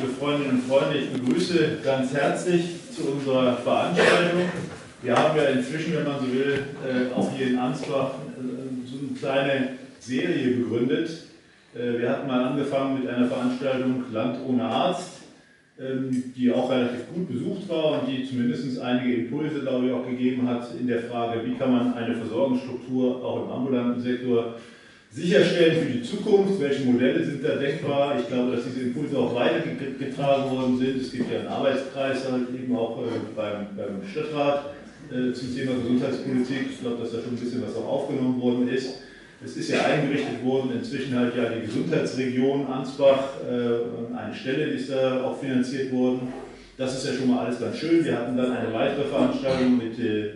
liebe Freundinnen und Freunde, ich begrüße ganz herzlich zu unserer Veranstaltung. Wir haben ja inzwischen, wenn man so will, auch hier in Ansbach so eine kleine Serie begründet. Wir hatten mal angefangen mit einer Veranstaltung Land ohne Arzt, die auch relativ gut besucht war und die zumindest einige Impulse, glaube ich, auch gegeben hat in der Frage, wie kann man eine Versorgungsstruktur auch im ambulanten Sektor sicherstellen für die Zukunft, welche Modelle sind da denkbar. Ich glaube, dass diese Impulse auch weitergetragen worden sind. Es gibt ja einen Arbeitskreis, halt eben auch beim Stadtrat zum Thema Gesundheitspolitik. Ich glaube, dass da schon ein bisschen was auch aufgenommen worden ist. Es ist ja eingerichtet worden, inzwischen halt ja die Gesundheitsregion Ansbach, eine Stelle, die ist da auch finanziert worden. Das ist ja schon mal alles ganz schön. Wir hatten dann eine weitere Veranstaltung mit den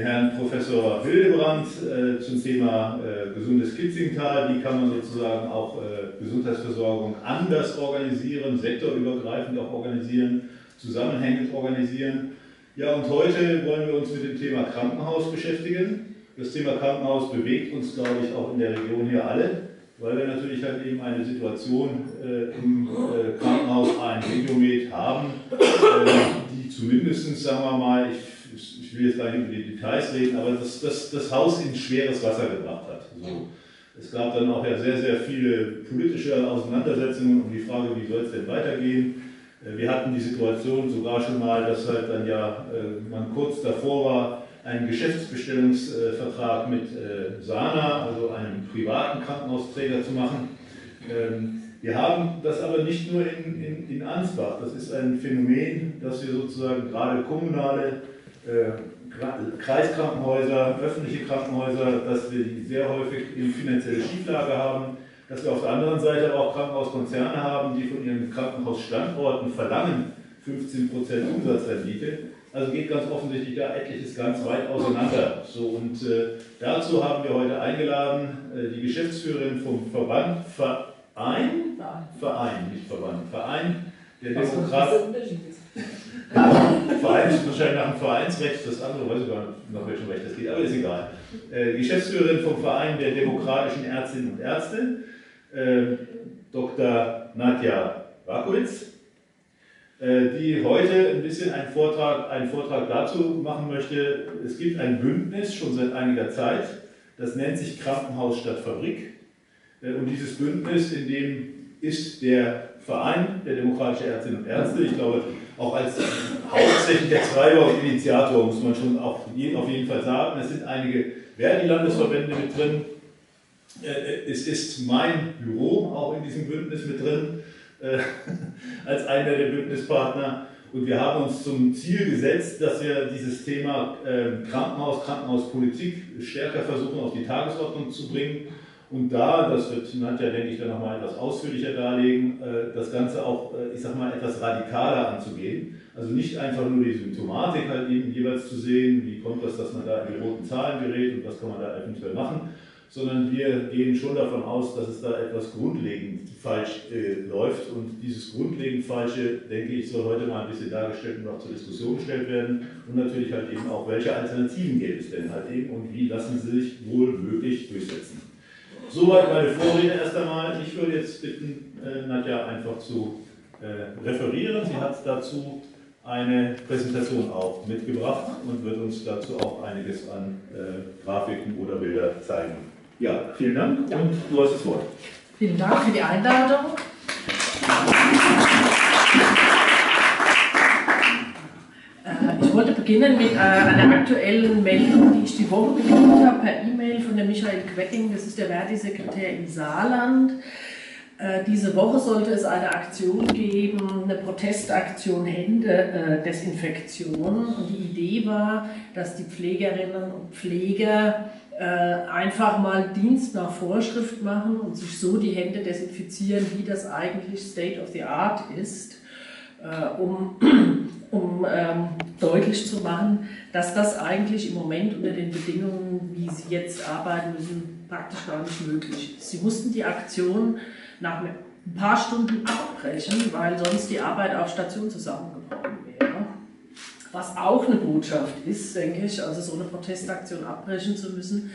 Herrn Professor Hildebrandt zum Thema gesundes Kitzingtal. Wie kann man sozusagen auch Gesundheitsversorgung anders organisieren, sektorübergreifend auch organisieren, zusammenhängend organisieren. Ja, und heute wollen wir uns mit dem Thema Krankenhaus beschäftigen. Das Thema Krankenhaus bewegt uns, glaube ich, auch in der Region hier alle, weil wir natürlich halt eben eine Situation im Krankenhaus ANG-Domet haben, die zumindest, sagen wir mal, ich will jetzt gar nicht über die Details reden, aber das Haus in schweres Wasser gebracht hat. So. Es gab dann auch ja sehr, sehr viele politische Auseinandersetzungen um die Frage, wie soll es denn weitergehen. Wir hatten die Situation sogar schon mal, dass halt dann ja man kurz davor war, einen Geschäftsbestellungsvertrag mit Sana, also einem privaten Krankenhausträger, zu machen. Wir haben das aber nicht nur in Ansbach. Das ist ein Phänomen, dass wir sozusagen gerade kommunale Kreiskrankenhäuser, öffentliche Krankenhäuser, dass wir die sehr häufig in finanzielle Schieflage haben, dass wir auf der anderen Seite aber auch Krankenhauskonzerne haben, die von ihren Krankenhausstandorten verlangen 15% Umsatzrendite. Also geht ganz offensichtlich da etliches ganz weit auseinander. So, und dazu haben wir heute eingeladen die Geschäftsführerin vom Verein der Demokratischen. Verein ist wahrscheinlich nach dem Vereinsrecht, das andere weiß ich gar nicht, nach welchem Recht das geht, aber ist egal. Geschäftsführerin vom Verein der demokratischen Ärztinnen und Ärzte, Dr. Nadja Rakowitz, die heute ein bisschen einen Vortrag dazu machen möchte. Es gibt ein Bündnis schon seit einiger Zeit, das nennt sich Krankenhaus statt Fabrik. Und dieses Bündnis, in dem ist der Verein der demokratischen Ärztinnen und Ärzte, ich glaube auch als hauptsächlicher Treiber und Initiator, muss man schon auf jeden Fall sagen, es sind einige Verdi-Landesverbände mit drin, es ist mein Büro auch in diesem Bündnis mit drin, als einer der Bündnispartner, und wir haben uns zum Ziel gesetzt, dass wir dieses Thema Krankenhaus, Krankenhauspolitik stärker versuchen auf die Tagesordnung zu bringen und da, das wird Nadja, denke ich, dann nochmal etwas ausführlicher darlegen, das Ganze auch, ich sag mal, etwas radikaler anzugehen. Also nicht einfach nur die Symptomatik halt eben jeweils zu sehen, wie kommt das, dass man da in die roten Zahlen gerät und was kann man da eventuell machen, sondern wir gehen schon davon aus, dass es da etwas grundlegend falsch läuft, und dieses grundlegend Falsche, denke ich, soll heute mal ein bisschen dargestellt und auch zur Diskussion gestellt werden, und natürlich halt eben auch, welche Alternativen gäbe es denn halt eben und wie lassen sie sich wohl möglich durchsetzen. Soweit meine Vorrede erst einmal. Ich würde jetzt bitten, Nadja einfach zu referieren. Sie hat dazu eine Präsentation auch mitgebracht und wird uns dazu auch einiges an Grafiken oder Bilder zeigen. Ja, vielen Dank, ja. Und du hast das Wort. Vielen Dank für die Einladung. Ich wollte beginnen mit einer aktuellen Meldung, die ich die Woche bekommen habe, per E-Mail von der Michael Quetting, das ist der Verdi-Sekretär im Saarland. Diese Woche sollte es eine Aktion geben, eine Protestaktion Händedesinfektion. Und die Idee war, dass die Pflegerinnen und Pfleger einfach mal Dienst nach Vorschrift machen und sich so die Hände desinfizieren, wie das eigentlich State of the Art ist, um deutlich zu machen, dass das eigentlich im Moment unter den Bedingungen, wie sie jetzt arbeiten müssen, praktisch gar nicht möglich ist. Sie mussten die Aktion nach ein paar Stunden abbrechen, weil sonst die Arbeit auf Station zusammengebrochen wäre. Was auch eine Botschaft ist, denke ich, also so eine Protestaktion abbrechen zu müssen.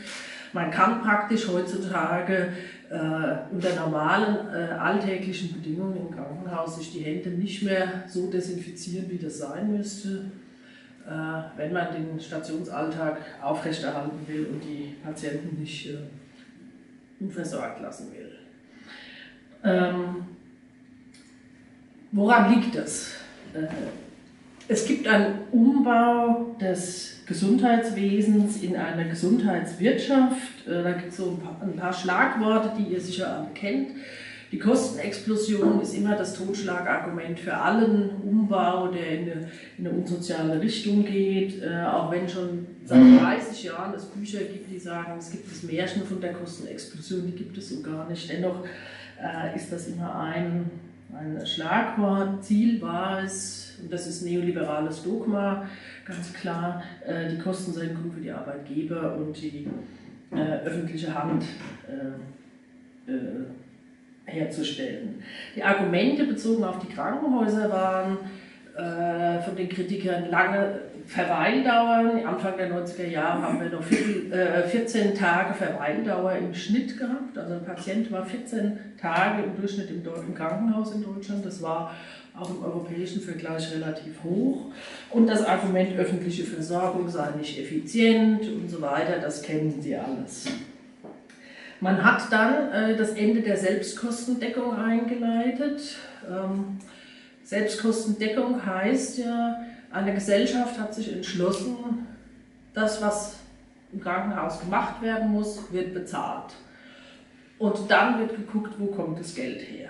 Man kann praktisch heutzutage Unter normalen alltäglichen Bedingungen im Krankenhaus sich die Hände nicht mehr so desinfizieren, wie das sein müsste, wenn man den Stationsalltag aufrechterhalten will und die Patienten nicht unversorgt lassen will. Woran liegt das? Es gibt einen Umbau des Gesundheitswesens in eine Gesundheitswirtschaft. Da gibt es so ein paar Schlagworte, die ihr sicher alle kennt. Die Kostenexplosion ist immer das Totschlagargument für allen Umbau, der in eine unsoziale Richtung geht. Auch wenn schon seit 30 Jahren es Bücher gibt, die sagen, es gibt das Märchen von der Kostenexplosion, die gibt es so gar nicht. Dennoch ist das immer ein Schlagwort. Ziel war es, und das ist neoliberales Dogma, ganz klar, die Kostensenkung für die Arbeitgeber und die öffentliche Hand herzustellen. Die Argumente bezogen auf die Krankenhäuser waren von den Kritikern lange Verweildauern. Anfang der 90er Jahre haben wir noch 14 Tage Verweildauer im Schnitt gehabt. Also ein Patient war 14 Tage im Durchschnitt im Krankenhaus in Deutschland. Das war auch im europäischen Vergleich relativ hoch. Und das Argument, öffentliche Versorgung sei nicht effizient und so weiter, das kennen Sie alles. Man hat dann das Ende der Selbstkostendeckung eingeleitet. Selbstkostendeckung heißt ja, eine Gesellschaft hat sich entschlossen, das, was im Krankenhaus gemacht werden muss, wird bezahlt. Und dann wird geguckt, wo kommt das Geld her.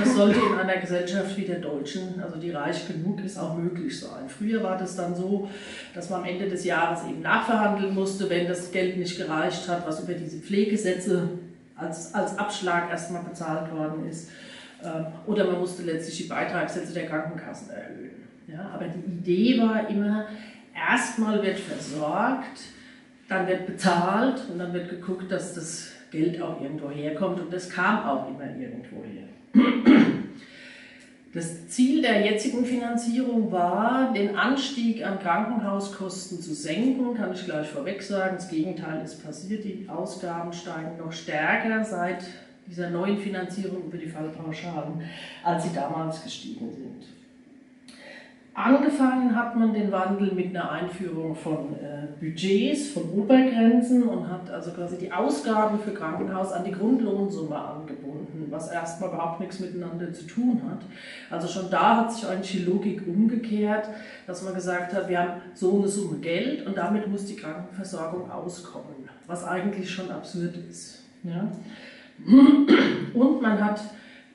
Das sollte in einer Gesellschaft wie der deutschen, also die reich genug ist, auch möglich sein. Früher war das dann so, dass man am Ende des Jahres eben nachverhandeln musste, wenn das Geld nicht gereicht hat, was über diese Pflegesätze als Abschlag erstmal bezahlt worden ist. Oder man musste letztlich die Beitragssätze der Krankenkassen erhöhen. Ja, aber die Idee war immer, erstmal wird versorgt, dann wird bezahlt und dann wird geguckt, dass das Geld auch irgendwo herkommt, und das kam auch immer irgendwo her. Das Ziel der jetzigen Finanzierung war, den Anstieg an Krankenhauskosten zu senken, kann ich gleich vorweg sagen, das Gegenteil ist passiert, die Ausgaben steigen noch stärker seit dieser neuen Finanzierung über die Fallpauschalen, als sie damals gestiegen sind. Angefangen hat man den Wandel mit einer Einführung von Budgets, von Obergrenzen, und hat also quasi die Ausgaben für Krankenhaus an die Grundlohnsumme angebunden, was erstmal überhaupt nichts miteinander zu tun hat. Also schon da hat sich eigentlich die Logik umgekehrt, dass man gesagt hat, wir haben so eine Summe Geld und damit muss die Krankenversorgung auskommen, was eigentlich schon absurd ist. Ja? Und man hat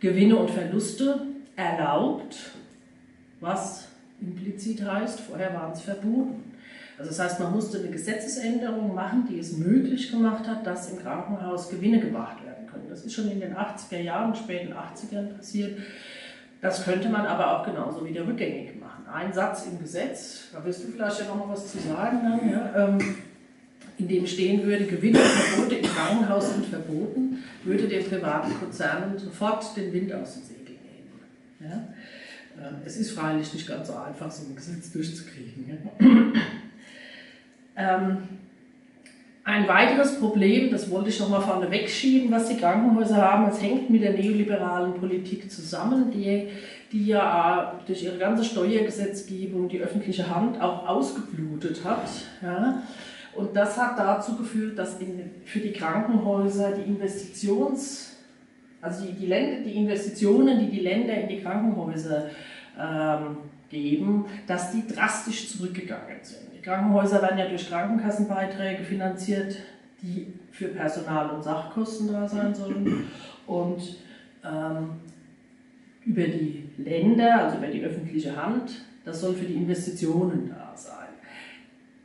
Gewinne und Verluste erlaubt, was implizit heißt, vorher waren es verboten. Also das heißt, man musste eine Gesetzesänderung machen, die es möglich gemacht hat, dass im Krankenhaus Gewinne gemacht werden können. Das ist schon in den 80er Jahren, späten 80ern passiert. Das könnte man aber auch genauso wieder rückgängig machen. Ein Satz im Gesetz, da wirst du vielleicht ja noch mal was zu sagen haben, ja, in dem stehen würde, Gewinne und Verbote im Krankenhaus sind verboten, würde den privaten Konzernen sofort den Wind aus den Segeln nehmen. Ja? Es ist freilich nicht ganz so einfach, so ein Gesetz durchzukriegen. Ja. Ein weiteres Problem, das wollte ich nochmal vorne wegschieben, was die Krankenhäuser haben, das hängt mit der neoliberalen Politik zusammen, die ja durch ihre ganze Steuergesetzgebung die öffentliche Hand auch ausgeblutet hat. Ja. Und das hat dazu geführt, dass für die Krankenhäuser die Investitionen, die die Länder in die Krankenhäuser geben, dass die drastisch zurückgegangen sind. Die Krankenhäuser werden ja durch Krankenkassenbeiträge finanziert, die für Personal- und Sachkosten da sein sollen. Und über die Länder, also über die öffentliche Hand, das soll für die Investitionen da sein.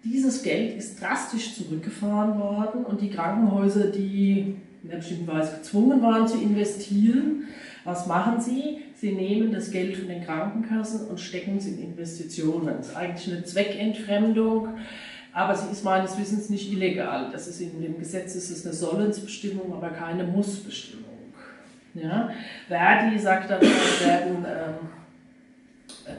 Dieses Geld ist drastisch zurückgefahren worden, und die Krankenhäuser, die in einer bestimmten Weise gezwungen waren zu investieren, was machen sie? Sie nehmen das Geld von den Krankenkassen und stecken es in Investitionen. Das ist eigentlich eine Zweckentfremdung, aber sie ist meines Wissens nicht illegal. Das ist in dem Gesetz, ist es eine Sollensbestimmung, aber keine Mussbestimmung. Ja? Verdi sagt dann, es werden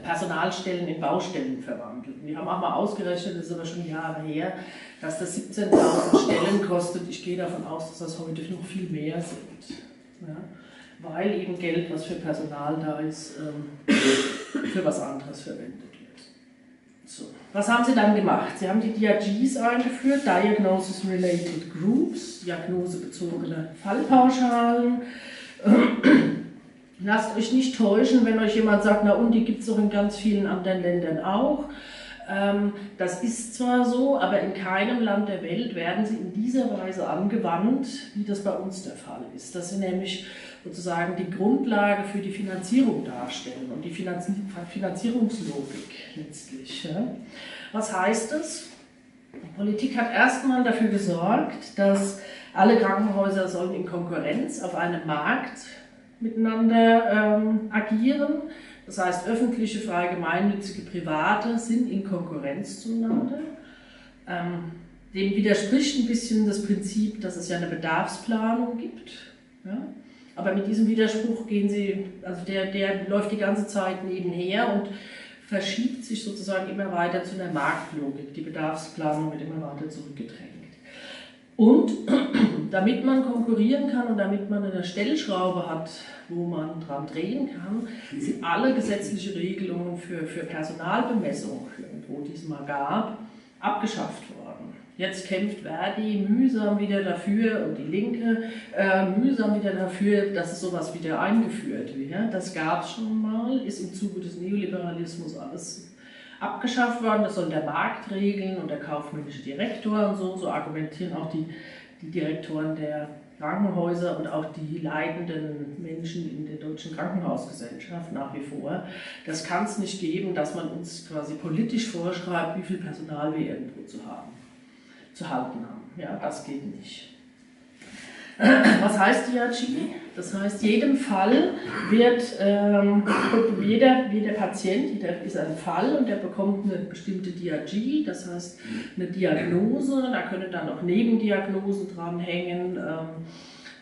Personalstellen in Baustellen verwandelt. Wir haben auch mal ausgerechnet, das ist aber schon Jahre her, dass das 17.000 Stellen kostet. Ich gehe davon aus, dass das heute noch viel mehr sind. Ja? Weil eben Geld, was für Personal da ist, für was anderes verwendet wird. So. Was haben Sie dann gemacht? Sie haben die DRGs eingeführt, Diagnosis-Related Groups, diagnosebezogene Fallpauschalen. Lasst euch nicht täuschen, wenn euch jemand sagt, na und die gibt es doch in ganz vielen anderen Ländern auch. Das ist zwar so, aber in keinem Land der Welt werden sie in dieser Weise angewandt, wie das bei uns der Fall ist. Dass sie nämlich sozusagen die Grundlage für die Finanzierung darstellen und die Finanzierungslogik letztlich. Ja. Was heißt es? Die Politik hat erstmal dafür gesorgt, dass alle Krankenhäuser sollen in Konkurrenz auf einem Markt miteinander agieren. Das heißt, öffentliche, frei gemeinnützige, private sind in Konkurrenz zueinander. Dem widerspricht ein bisschen das Prinzip, dass es ja eine Bedarfsplanung gibt. Ja? Aber mit diesem Widerspruch gehen sie, also der läuft die ganze Zeit nebenher und verschiebt sich sozusagen immer weiter zu einer Marktlogik. Die Bedarfsplanung wird immer weiter zurückgedrängt. Und damit man konkurrieren kann und damit man eine Stellschraube hat, wo man dran drehen kann, sind alle gesetzlichen Regelungen für Personalbemessung, wo diesmal gab, abgeschafft worden. Jetzt kämpft Verdi mühsam wieder dafür und die Linke mühsam wieder dafür, dass sowas wieder eingeführt wird. Das gab es schon mal, ist im Zuge des Neoliberalismus alles abgeschafft worden, das soll der Markt regeln und der kaufmännische Direktor und so argumentieren auch die Direktoren der Krankenhäuser und auch die leidenden Menschen in der Deutschen Krankenhausgesellschaft nach wie vor. Das kann es nicht geben, dass man uns quasi politisch vorschreibt, wie viel Personal wir irgendwo zu halten haben. Ja, das geht nicht. Was heißt DRG? Das heißt, jedem Fall wird jeder Patient, jeder ist ein Fall und der bekommt eine bestimmte DRG, das heißt eine Diagnose, da können dann noch Nebendiagnosen dranhängen.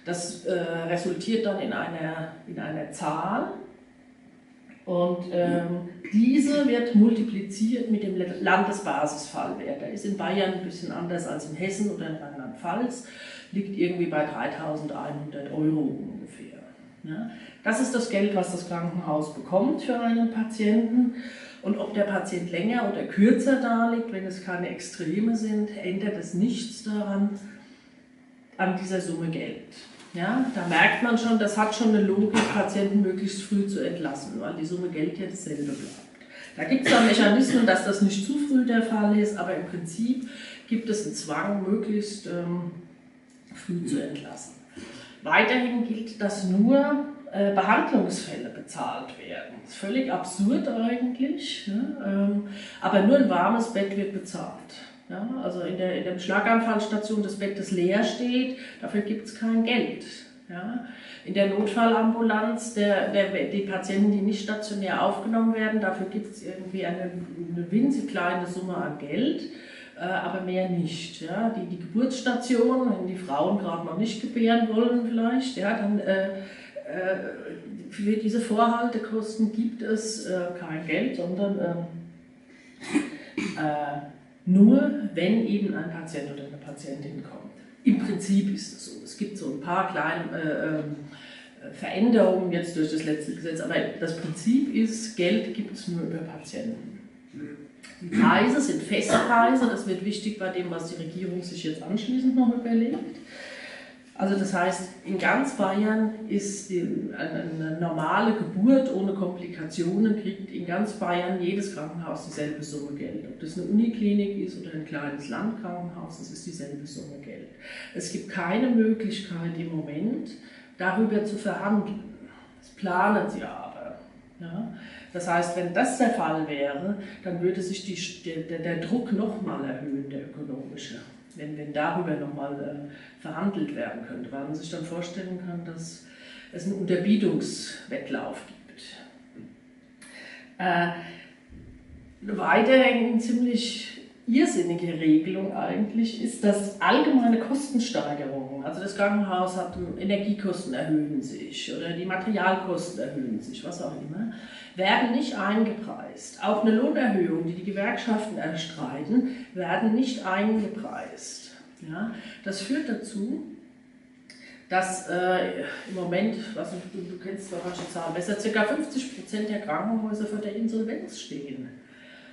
Das resultiert dann in einer Zahl und diese wird multipliziert mit dem Landesbasisfallwert. Der ist in Bayern ein bisschen anders als in Hessen oder in Rheinland-Pfalz. Liegt irgendwie bei 3.100 € ungefähr. Ja, das ist das Geld, was das Krankenhaus bekommt für einen Patienten. Und ob der Patient länger oder kürzer da liegt, wenn es keine Extreme sind, ändert es nichts daran, an dieser Summe Geld. Ja, da merkt man schon, das hat schon eine Logik, Patienten möglichst früh zu entlassen, weil die Summe Geld ja dasselbe bleibt. Da gibt es dann Mechanismen, dass das nicht zu früh der Fall ist, aber im Prinzip gibt es einen Zwang, möglichst früh zu entlassen. Weiterhin gilt, dass nur Behandlungsfälle bezahlt werden. Das ist völlig absurd eigentlich, ne? Aber nur ein warmes Bett wird bezahlt. Ja? Also in der Schlaganfallstation das Bett, das leer steht, dafür gibt es kein Geld. Ja? In der Notfallambulanz, die Patienten, die nicht stationär aufgenommen werden, dafür gibt es irgendwie eine winzig kleine Summe an Geld. Aber mehr nicht. Ja. Die Geburtsstation, wenn die Frauen gerade noch nicht gebären wollen vielleicht, ja, dann für diese Vorhaltekosten gibt es kein Geld, sondern nur, wenn eben ein Patient oder eine Patientin kommt. Im Prinzip ist es so. Es gibt so ein paar kleine Veränderungen jetzt durch das letzte Gesetz, aber das Prinzip ist, Geld gibt es nur über Patienten. Die Preise sind Festpreise, das wird wichtig bei dem, was die Regierung sich jetzt anschließend noch überlegt. Also das heißt, in ganz Bayern ist eine normale Geburt ohne Komplikationen, kriegt in ganz Bayern jedes Krankenhaus dieselbe Summe Geld. Ob das eine Uniklinik ist oder ein kleines Landkrankenhaus, das ist dieselbe Summe Geld. Es gibt keine Möglichkeit im Moment, darüber zu verhandeln. Das planen sie aber. Ja? Das heißt, wenn das der Fall wäre, dann würde sich der Druck nochmal erhöhen, der ökonomische, wenn darüber nochmal verhandelt werden könnte, weil man sich dann vorstellen kann, dass es einen Unterbietungswettlauf gibt. Weiterhin ziemlich irrsinnige Regelung eigentlich ist, dass allgemeine Kostensteigerungen, also das Krankenhaus hat Energiekosten erhöhen sich oder die Materialkosten erhöhen sich, was auch immer, werden nicht eingepreist. Auch eine Lohnerhöhung, die die Gewerkschaften erstreiten, werden nicht eingepreist. Ja, das führt dazu, dass im Moment, du kennst doch manche Zahlen besser, ca. 50% der Krankenhäuser vor der Insolvenz stehen.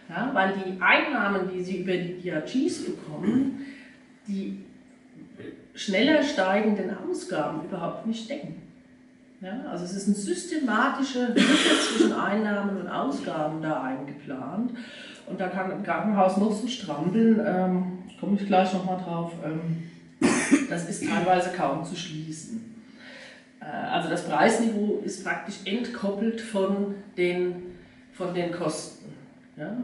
Ja, weil die Einnahmen, die sie über die DRGs bekommen, die schneller steigenden Ausgaben überhaupt nicht decken. Ja, also es ist eine systematische Lücke zwischen Einnahmen und Ausgaben da eingeplant. Und da kann ein Krankenhaus noch so strampeln, komme ich gleich nochmal drauf, das ist teilweise kaum zu schließen. Also das Preisniveau ist praktisch entkoppelt von den Kosten. Ja?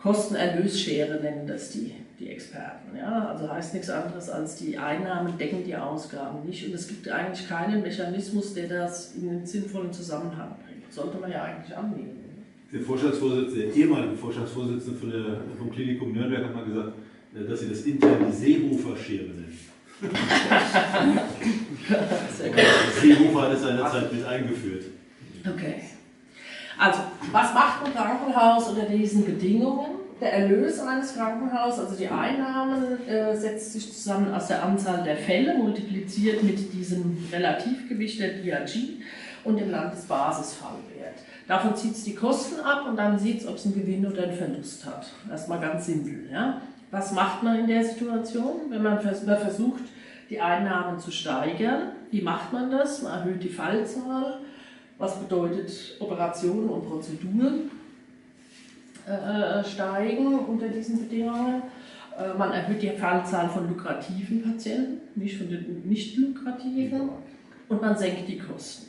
Kosten-Erlösschere nennen das die Experten. Ja? Also heißt nichts anderes als die Einnahmen decken die Ausgaben nicht und es gibt eigentlich keinen Mechanismus, der das in einen sinnvollen Zusammenhang bringt. Sollte man ja eigentlich annehmen. Der Vorstandsvorsitzende, der ehemalige Vorstandsvorsitzende vom Klinikum Nürnberg hat mal gesagt, dass sie das intern die Seehofer-Schere nennen. Seehofer hat es seinerzeit mit eingeführt. Okay. Also, was macht ein Krankenhaus unter diesen Bedingungen? Der Erlös eines Krankenhauses, also die Einnahmen, setzt sich zusammen aus der Anzahl der Fälle, multipliziert mit diesem Relativgewicht der DRG und dem Landesbasisfallwert. Davon zieht es die Kosten ab und dann sieht es, ob es einen Gewinn oder einen Verlust hat. Erstmal ganz simpel. Ja? Was macht man in der Situation, wenn man versucht, die Einnahmen zu steigern? Wie macht man das? Man erhöht die Fallzahl. Was bedeutet, Operationen und Prozeduren steigen unter diesen Bedingungen. Man erhöht die Fallzahl von lukrativen Patienten, nicht von den nicht lukrativen. Und man senkt die Kosten.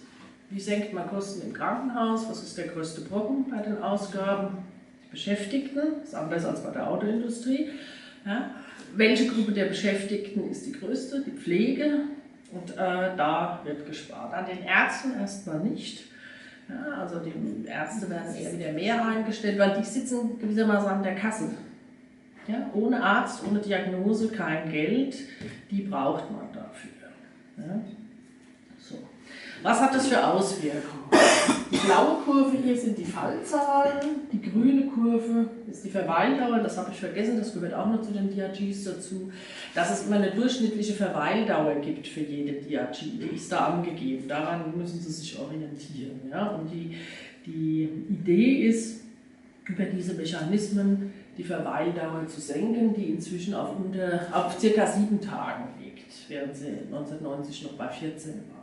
Wie senkt man Kosten im Krankenhaus? Was ist der größte Brocken bei den Ausgaben? Die Beschäftigten, das ist anders als bei der Autoindustrie. Ja. Welche Gruppe der Beschäftigten ist die größte? Die Pflege. Und da wird gespart. An den Ärzten erstmal nicht. Ja, also die Ärzte werden eher wieder mehr eingestellt, weil die sitzen gewissermaßen an der Kasse. Ja, ohne Arzt, ohne Diagnose, kein Geld. Die braucht man dafür. Ja. So. Was hat das für Auswirkungen? Die blaue Kurve hier sind die Fallzahlen, die grüne Kurve ist die Verweildauer, das habe ich vergessen, das gehört auch noch zu den DRGs dazu, dass es immer eine durchschnittliche Verweildauer gibt für jede DRG, die ist da angegeben, daran müssen Sie sich orientieren. Ja? Und die Idee ist, über diese Mechanismen die Verweildauer zu senken, die inzwischen auf ca. 7 Tagen liegt, während sie 1990 noch bei 14 war.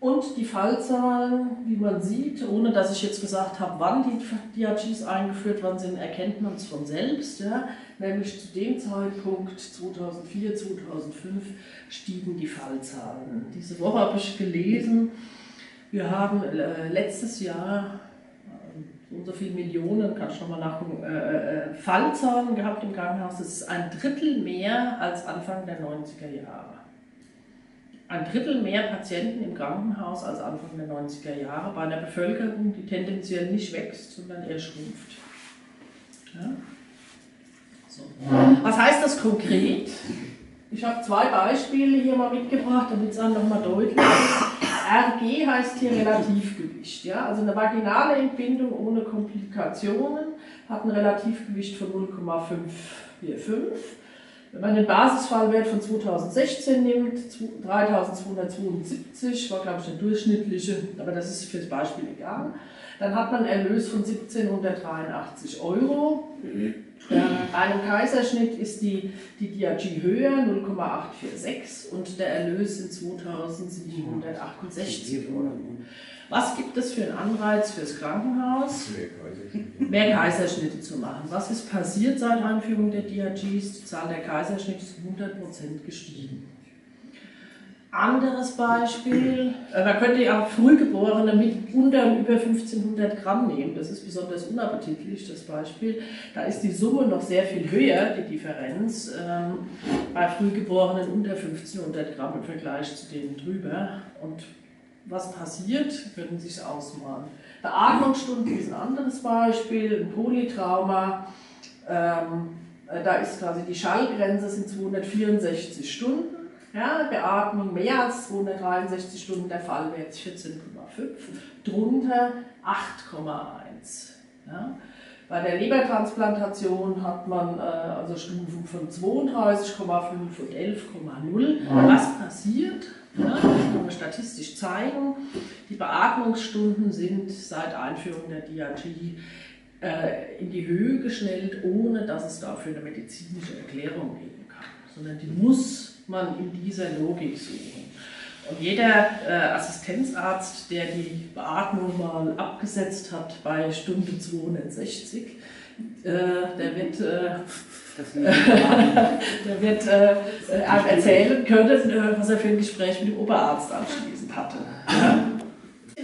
Und die Fallzahlen, wie man sieht, ohne dass ich jetzt gesagt habe, wann die DRGs eingeführt worden sind, erkennt man es von selbst. Ja? Nämlich zu dem Zeitpunkt 2004, 2005 stiegen die Fallzahlen. Diese Woche habe ich gelesen, wir haben letztes Jahr so viele Millionen, kann ich nochmal nachgucken, Fallzahlen gehabt im Krankenhaus. Das ist 1/3 mehr als Anfang der 90er Jahre. 1/3 mehr Patienten im Krankenhaus als Anfang der 90er Jahre bei einer Bevölkerung, die tendenziell nicht wächst, sondern eher schrumpft. Ja? So. Was heißt das konkret? Ich habe 2 Beispiele hier mal mitgebracht, damit es nochmal deutlich ist. RG heißt hier Relativgewicht. Ja? Also eine vaginale Entbindung ohne Komplikationen hat ein Relativgewicht von 0,545. Wenn man den Basisfallwert von 2016 nimmt, 3272, war glaube ich der durchschnittliche, aber das ist für das Beispiel egal, dann hat man einen Erlös von 1783 €. Bei einem Kaiserschnitt ist die DRG höher, 0,846 und der Erlös sind 2768 €. Was gibt es für einen Anreiz fürs Krankenhaus, mehr Kaiserschnitte zu machen? Was ist passiert seit Einführung der DRGs? Die Zahl der Kaiserschnitte ist um 100% gestiegen. Anderes Beispiel, man könnte ja auch Frühgeborene mit unter und über 1500 Gramm nehmen, das ist besonders unappetitlich, das Beispiel. Da ist die Summe noch sehr viel höher, die Differenz, bei Frühgeborenen unter 1500 Gramm im Vergleich zu denen drüber. Und was passiert, können Sie sich ausmalen. Beatmungsstunden ist ein anderes Beispiel, ein Polytrauma, da ist quasi die Schallgrenze, sind 264 Stunden. Ja, Beatmung mehr als 263 Stunden, der Fall wäre jetzt 14,5, drunter 8,1. Ja. Bei der Lebertransplantation hat man also Stufen von 32,5 und 11,0. Was passiert? Ja, das kann man statistisch zeigen. Die Beatmungsstunden sind seit Einführung der DRG in die Höhe geschnellt, ohne dass es dafür eine medizinische Erklärung geben kann, sondern die muss man in dieser Logik suchen. Und jeder Assistenzarzt, der die Beatmung mal abgesetzt hat bei Stunde 260, der wird einem erzählen können, was er für ein Gespräch mit dem Oberarzt anschließend hatte.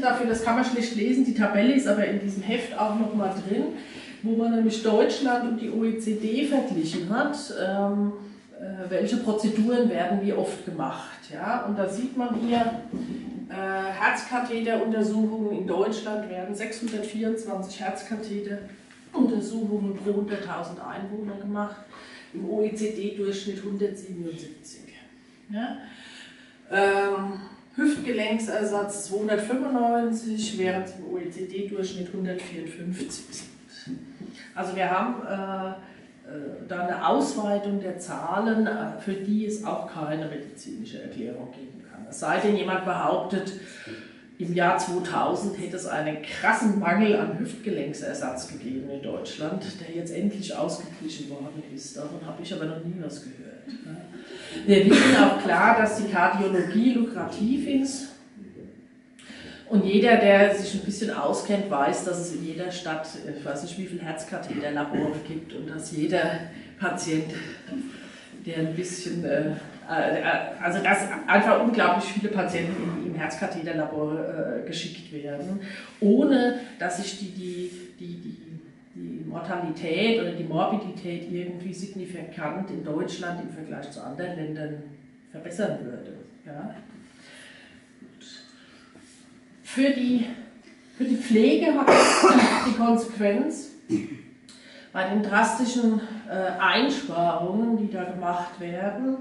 Dafür, das kann man schlecht lesen, die Tabelle ist aber in diesem Heft auch nochmal drin, wo man nämlich Deutschland und die OECD verglichen hat. Welche Prozeduren werden wie oft gemacht. Ja? Und da sieht man hier, Herzkatheteruntersuchungen in Deutschland werden 624 Herzkatheteruntersuchungen pro 100.000 Einwohner gemacht, im OECD-Durchschnitt 177. Ja? Hüftgelenksersatz 295, während es im OECD-Durchschnitt 154 sind. Also wir haben da eine Ausweitung der Zahlen, für die es auch keine medizinische Erklärung geben kann. Es sei denn, jemand behauptet, im Jahr 2000 hätte es einen krassen Mangel an Hüftgelenksersatz gegeben in Deutschland, der jetzt endlich ausgeglichen worden ist. Davon habe ich aber noch nie was gehört. Wir wissen auch klar, dass die Kardiologie lukrativ ist. Und jeder, der sich ein bisschen auskennt, weiß, dass es in jeder Stadt, ich weiß nicht wie viele Herzkatheterlabore gibt und dass jeder Patient, der ein bisschen, also dass einfach unglaublich viele Patienten in Herzkatheterlabore geschickt werden, ohne dass sich die Mortalität oder die Morbidität irgendwie signifikant in Deutschland im Vergleich zu anderen Ländern verbessern würde. Ja? Für die Pflege hat die Konsequenz, bei den drastischen Einsparungen, die da gemacht werden,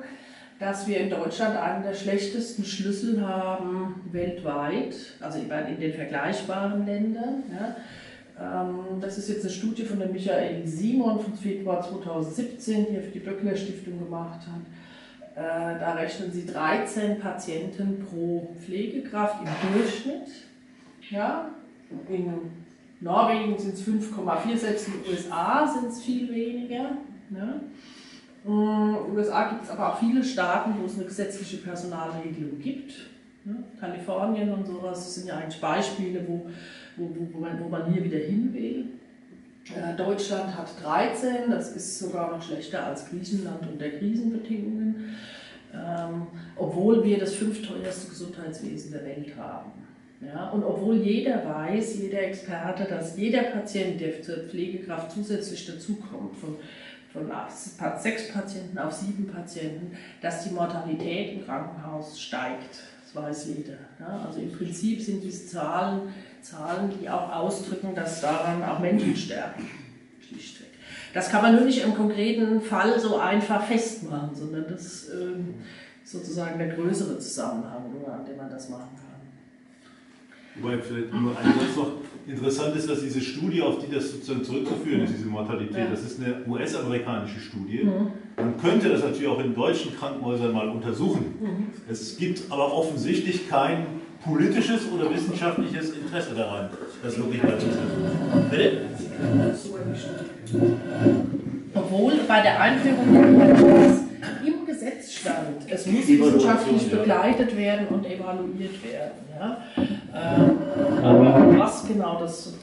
dass wir in Deutschland einen der schlechtesten Schlüssel haben weltweit, also in den vergleichbaren Ländern. Ja. Das ist jetzt eine Studie von dem Michael Simon vom Februar 2017, die er für die Böckler Stiftung gemacht hat. Da rechnen sie 13 Patienten pro Pflegekraft im Durchschnitt. Ja, in Norwegen sind es 5,4, selbst in den USA sind es viel weniger. Ne? In den USA gibt es aber auch viele Staaten, wo es eine gesetzliche Personalregelung gibt. Ne? Kalifornien und sowas sind ja eigentlich Beispiele, wo man hier wieder hin will. Deutschland hat 13, das ist sogar noch schlechter als Griechenland unter Krisenbedingungen, obwohl wir das 5. teuerste Gesundheitswesen der Welt haben. Ja, und obwohl jeder weiß, jeder Experte, dass jeder Patient, der zur Pflegekraft zusätzlich dazukommt, von 6 Patienten auf 7 Patienten, dass die Mortalität im Krankenhaus steigt. Weiß jeder. Ja? Also im Prinzip sind diese Zahlen, die auch ausdrücken, dass daran auch Menschen sterben. Schlichtweg. Das kann man nur nicht im konkreten Fall so einfach festmachen, sondern das ist sozusagen der größere Zusammenhang, an dem man das machen kann. Wobei vielleicht nur ein Satz noch interessant ist, dass diese Studie, auf die das sozusagen zurückzuführen ist, diese Mortalität, ja, das ist eine US-amerikanische Studie. Mhm. Man könnte das natürlich auch in deutschen Krankenhäusern mal untersuchen. Mhm. Es gibt aber offensichtlich kein politisches oder wissenschaftliches Interesse daran, das wirklich mal zu tun. Bitte? Obwohl bei der Einführung im Gesetz stand, es muss wissenschaftlich begleitet werden und evaluiert werden. Ja? Aber was genau das?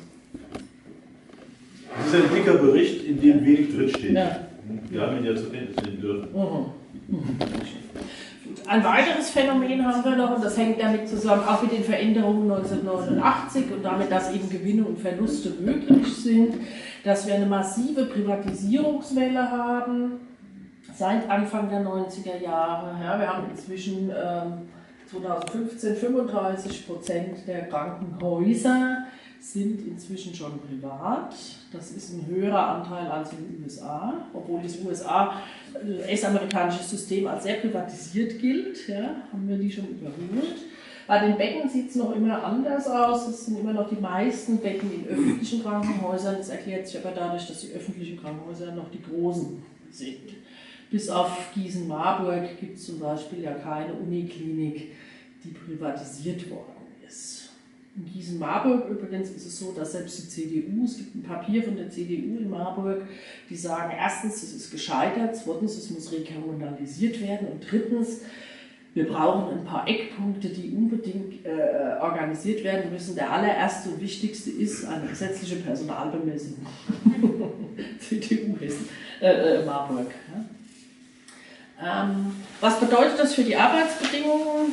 Das ist ein dicker Bericht, in dem wenig drinsteht. Ja. Wir haben ihn ja zur Kenntnis nehmen dürfen. Ein weiteres Phänomen haben wir noch, und das hängt damit zusammen, auch mit den Veränderungen 1989 und damit, dass eben Gewinne und Verluste möglich sind, dass wir eine massive Privatisierungswelle haben seit Anfang der 90er Jahre. Ja, wir haben inzwischen 2015 35% der Krankenhäuser sind inzwischen schon privat. Das ist ein höherer Anteil als in den USA, obwohl das US-amerikanische System als sehr privatisiert gilt, ja, haben wir die schon überholt. Bei den Betten sieht es noch immer anders aus, es sind immer noch die meisten Betten in öffentlichen Krankenhäusern, das erklärt sich aber dadurch, dass die öffentlichen Krankenhäuser noch die großen sind. Bis auf Gießen-Marburg gibt es zum Beispiel ja keine Uniklinik, die privatisiert worden ist. In Gießen-Marburg übrigens ist es so, dass selbst die CDU, es gibt ein Papier von der CDU in Marburg, die sagen, erstens, es ist gescheitert, zweitens, es muss rekommunalisiert werden und drittens, wir brauchen ein paar Eckpunkte, die unbedingt organisiert werden müssen. Der allererste und wichtigste ist eine gesetzliche Personalbemessung. CDU Hessen, Marburg. Ja. Was bedeutet das für die Arbeitsbedingungen?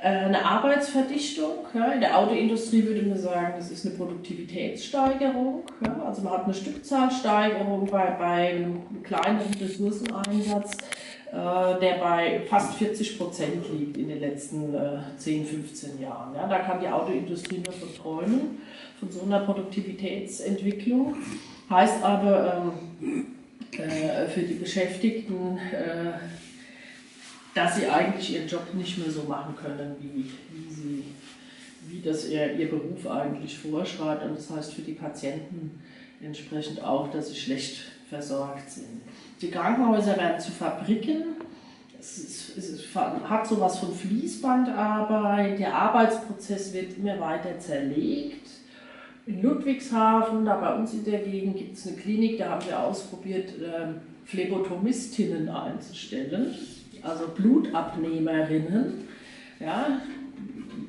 Eine Arbeitsverdichtung. In der Autoindustrie würde man sagen, das ist eine Produktivitätssteigerung. Also man hat eine Stückzahlsteigerung bei einem kleineren Ressourceneinsatz, der bei fast 40% liegt in den letzten 10, 15 Jahren. Da kann die Autoindustrie nur von träumen, von so einer Produktivitätsentwicklung. Heißt aber für die Beschäftigten, dass sie eigentlich ihren Job nicht mehr so machen können, wie das ihr Beruf eigentlich vorschreibt. Und das heißt für die Patienten entsprechend auch, dass sie schlecht versorgt sind. Die Krankenhäuser werden zu Fabriken. Es hat sowas von Fließbandarbeit. Der Arbeitsprozess wird immer weiter zerlegt. In Ludwigshafen, da bei uns in der Gegend, gibt es eine Klinik, da haben wir ausprobiert, Phlebotomistinnen einzustellen. Also Blutabnehmerinnen, ja,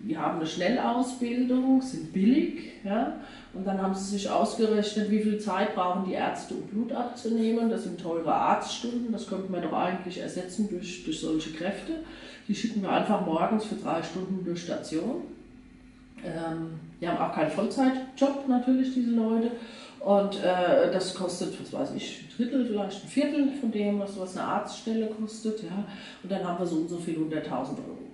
die haben eine Schnellausbildung, sind billig, ja, und dann haben sie sich ausgerechnet, wie viel Zeit brauchen die Ärzte, um Blut abzunehmen. Das sind teure Arztstunden, das könnte man doch eigentlich ersetzen durch solche Kräfte. Die schicken wir einfach morgens für 3 Stunden durch Station. Die haben auch keinen Vollzeitjob natürlich, diese Leute. Und das kostet, was weiß ich, ein Drittel, vielleicht ein Viertel von dem, was eine Arztstelle kostet. Ja. Und dann haben wir so und so viel 100.000 €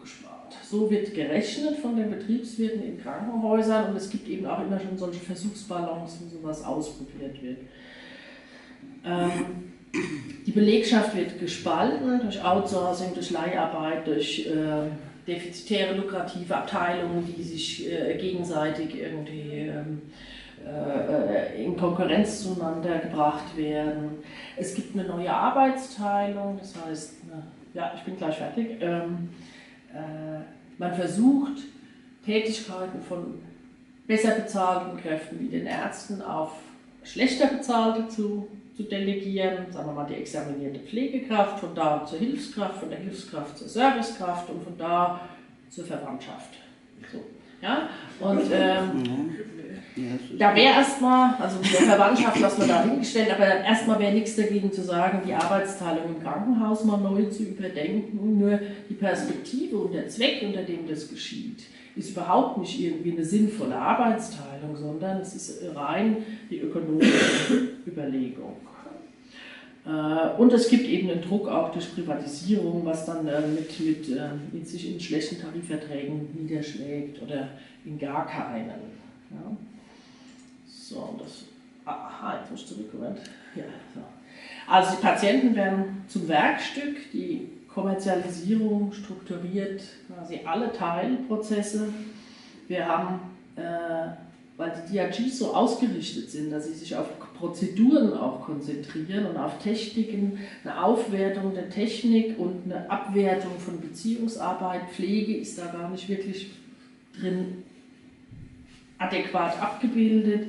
gespart. So wird gerechnet von den Betriebswirten in Krankenhäusern und es gibt eben auch immer schon solche Versuchsballons, wo sowas ausprobiert wird. Die Belegschaft wird gespalten durch Outsourcing, durch Leiharbeit, durch defizitäre, lukrative Abteilungen, die sich gegenseitig irgendwie in Konkurrenz zueinander gebracht werden. Es gibt eine neue Arbeitsteilung, das heißt, ja, ich bin gleich fertig, man versucht Tätigkeiten von besser bezahlten Kräften wie den Ärzten auf schlechter bezahlte zu delegieren, sagen wir mal die examinierte Pflegekraft, von da zur Hilfskraft, von der Hilfskraft zur Servicekraft und von da zur Verwandtschaft. So. Ja? Und da wäre erstmal, also mit der Verwandtschaft lassen wir da hingestellt, aber erstmal wäre nichts dagegen zu sagen, die Arbeitsteilung im Krankenhaus mal neu zu überdenken. Nur die Perspektive und der Zweck, unter dem das geschieht, ist überhaupt nicht irgendwie eine sinnvolle Arbeitsteilung, sondern es ist rein die ökonomische Überlegung. Und es gibt eben einen Druck auch durch Privatisierung, was dann sich in schlechten Tarifverträgen niederschlägt oder in gar keinen. Ja. So, das, aha, jetzt muss ich zurück, Moment. Ja, so. Also die Patienten werden zum Werkstück, die Kommerzialisierung strukturiert quasi alle Teilprozesse. Wir haben, weil die DRGs so ausgerichtet sind, dass sie sich auf Prozeduren auch konzentrieren und auf Techniken, eine Aufwertung der Technik und eine Abwertung von Beziehungsarbeit, Pflege ist da gar nicht wirklich drin adäquat abgebildet.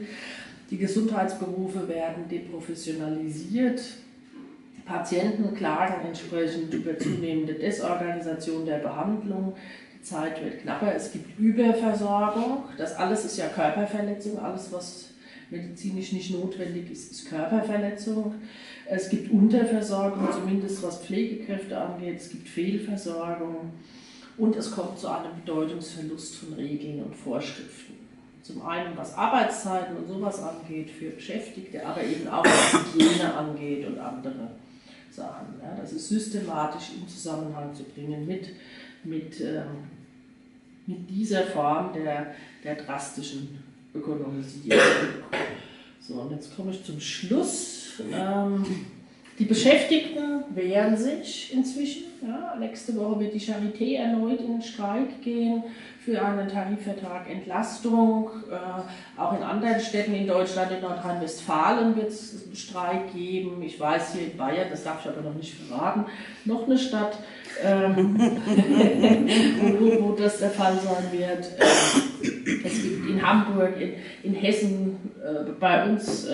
Die Gesundheitsberufe werden deprofessionalisiert. Patienten klagen entsprechend über zunehmende Desorganisation der Behandlung. Die Zeit wird knapper, es gibt Überversorgung. Das alles ist ja Körperverletzung, alles was medizinisch nicht notwendig ist, ist Körperverletzung. Es gibt Unterversorgung, zumindest was Pflegekräfte angeht, es gibt Fehlversorgung und es kommt zu einem Bedeutungsverlust von Regeln und Vorschriften. Zum einen, was Arbeitszeiten und sowas angeht für Beschäftigte, aber eben auch was Hygiene angeht und andere Sachen. Ja, das ist systematisch im Zusammenhang zu bringen mit mit dieser Form der drastischen Ökonomisierung. So, und jetzt komme ich zum Schluss. Die Beschäftigten wehren sich inzwischen. Ja, nächste Woche wird die Charité erneut in den Streik gehen für einen Tarifvertrag Entlastung. Auch in anderen Städten in Deutschland, in Nordrhein-Westfalen wird es einen Streik geben. Ich weiß hier in Bayern, das darf ich aber noch nicht verraten, noch eine Stadt, wo das der Fall sein wird. Es gibt in Hamburg, in Hessen, bei uns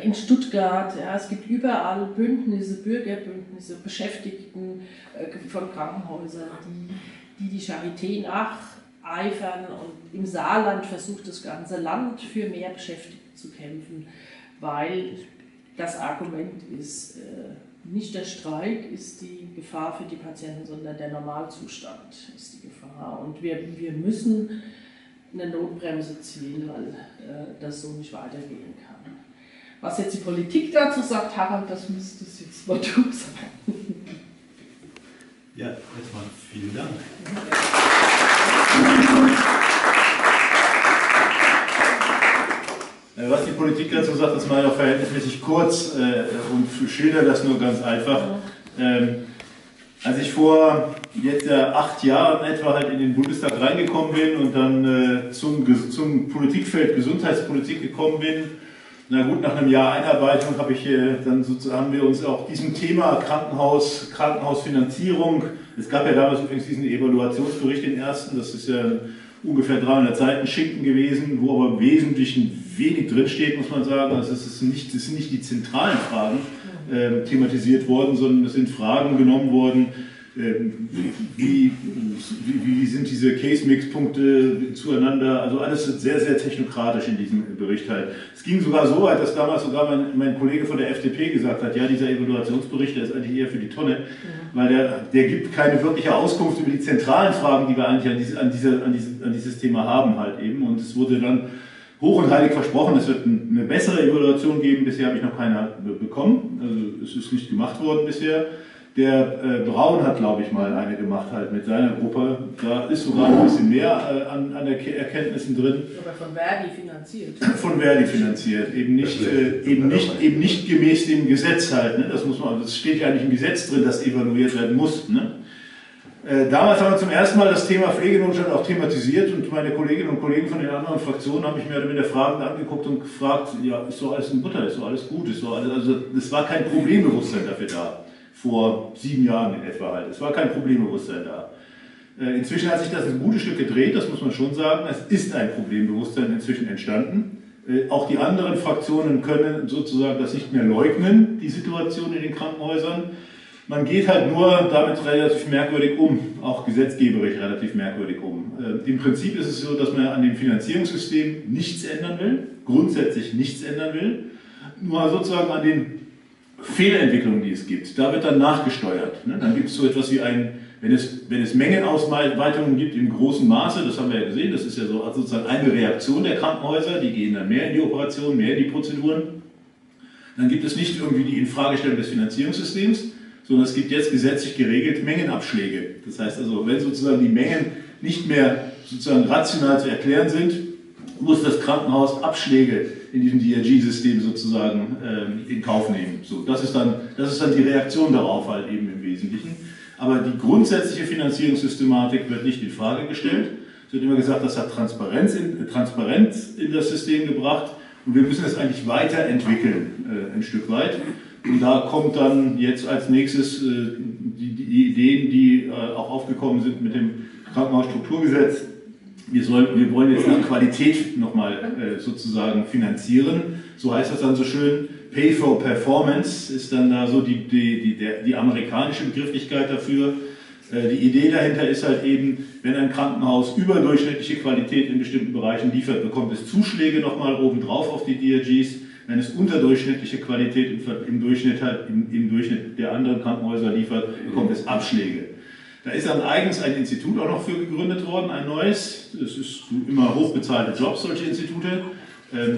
in Stuttgart, ja, es gibt überall Bündnisse, Bürgerbündnisse, Beschäftigten von Krankenhäusern, die Charité nacheifern, und im Saarland versucht das ganze Land für mehr Beschäftigte zu kämpfen, weil das Argument ist, nicht der Streik ist die Gefahr für die Patienten, sondern der Normalzustand ist die Gefahr, und wir müssen eine Notbremse ziehen, weil das so nicht weitergehen kann. Was jetzt die Politik dazu sagt, Harald, das müsstest jetzt mal du sagen. Ja, erstmal vielen Dank. Ja. Was die Politik dazu sagt, ist mal noch verhältnismäßig kurz und schildere das nur ganz einfach. Als ich vor jetzt 8 Jahren etwa halt in den Bundestag reingekommen bin und dann zum Politikfeld Gesundheitspolitik gekommen bin, na gut, nach einem Jahr Einarbeitung haben wir uns auch diesem Thema Krankenhausfinanzierung, es gab ja damals übrigens diesen Evaluationsbericht, den ersten, das ist ja ungefähr 300 Seiten Schinken gewesen, wo aber im Wesentlichen wenig drinsteht, muss man sagen. Also es sind nicht die zentralen Fragen thematisiert worden, sondern es sind Fragen genommen worden, wie sind diese Case-Mix-Punkte zueinander, also alles sehr, sehr technokratisch in diesem Bericht halt. Es ging sogar so weit, dass damals sogar mein Kollege von der FDP gesagt hat, ja, dieser Evaluationsbericht, der ist eigentlich eher für die Tonne, ja, weil der gibt keine wirkliche Auskunft über die zentralen Fragen, die wir eigentlich an dieses Thema haben halt eben, und es wurde dann hoch und heilig versprochen, es wird eine bessere Evaluation geben, bisher habe ich noch keine bekommen, also es ist nicht gemacht worden bisher. Der Braun hat, glaube ich, mal eine gemacht halt mit seiner Gruppe. Da ist sogar ein bisschen mehr an Erkenntnissen drin. Aber von Verdi finanziert. Von Verdi finanziert, eben nicht gemäß dem Gesetz halt. Ne? Das muss man, das steht ja nicht im Gesetz drin, dass evaluiert werden muss. Ne? Damals haben wir zum ersten Mal das Thema Pflegenotstand auch thematisiert, und meine Kolleginnen und Kollegen von den anderen Fraktionen haben mich mehr oder weniger fragend angeguckt und gefragt, ja, ist doch alles in Butter, ist doch alles gut, ist doch alles, also es war kein Problembewusstsein dafür da. Vor 7 Jahren in etwa halt. Es war kein Problembewusstsein da. Inzwischen hat sich das ein gutes Stück gedreht, das muss man schon sagen. Es ist ein Problembewusstsein inzwischen entstanden. Auch die anderen Fraktionen können sozusagen das nicht mehr leugnen, die Situation in den Krankenhäusern. Man geht halt nur damit relativ merkwürdig um, auch gesetzgeberisch relativ merkwürdig um. Im Prinzip ist es so, dass man an dem Finanzierungssystem nichts ändern will, grundsätzlich nichts ändern will, nur sozusagen an den Fehlentwicklungen, die es gibt, da wird dann nachgesteuert. Dann gibt es so etwas wie wenn es Mengenausweitungen gibt im großen Maße, das haben wir ja gesehen, das ist ja so sozusagen eine Reaktion der Krankenhäuser, die gehen dann mehr in die Operationen, mehr in die Prozeduren. Dann gibt es nicht irgendwie die Infragestellung des Finanzierungssystems, sondern es gibt jetzt gesetzlich geregelt Mengenabschläge. Das heißt also, wenn sozusagen die Mengen nicht mehr sozusagen rational zu erklären sind, muss das Krankenhaus Abschläge in diesem DRG-System sozusagen in Kauf nehmen. So, das ist dann die Reaktion darauf halt eben im Wesentlichen. Aber die grundsätzliche Finanzierungssystematik wird nicht in Frage gestellt. Es wird immer gesagt, das hat Transparenz in das System gebracht, und wir müssen es eigentlich weiterentwickeln, ein Stück weit. Und da kommt dann jetzt als nächstes die Ideen, die auch aufgekommen sind mit dem Krankenhausstrukturgesetz. Wir wollen jetzt nach Qualität nochmal sozusagen finanzieren. So heißt das dann so schön. Pay for Performance ist dann da so die amerikanische Begrifflichkeit dafür. Die Idee dahinter ist halt eben, wenn ein Krankenhaus überdurchschnittliche Qualität in bestimmten Bereichen liefert, bekommt es Zuschläge nochmal obendrauf auf die DRGs. Wenn es unterdurchschnittliche Qualität im Durchschnitt der anderen Krankenhäuser liefert, bekommt es Abschläge. Da ist dann eigens ein Institut auch noch für gegründet worden, ein neues. Es ist immer hochbezahlte Jobs, solche Institute.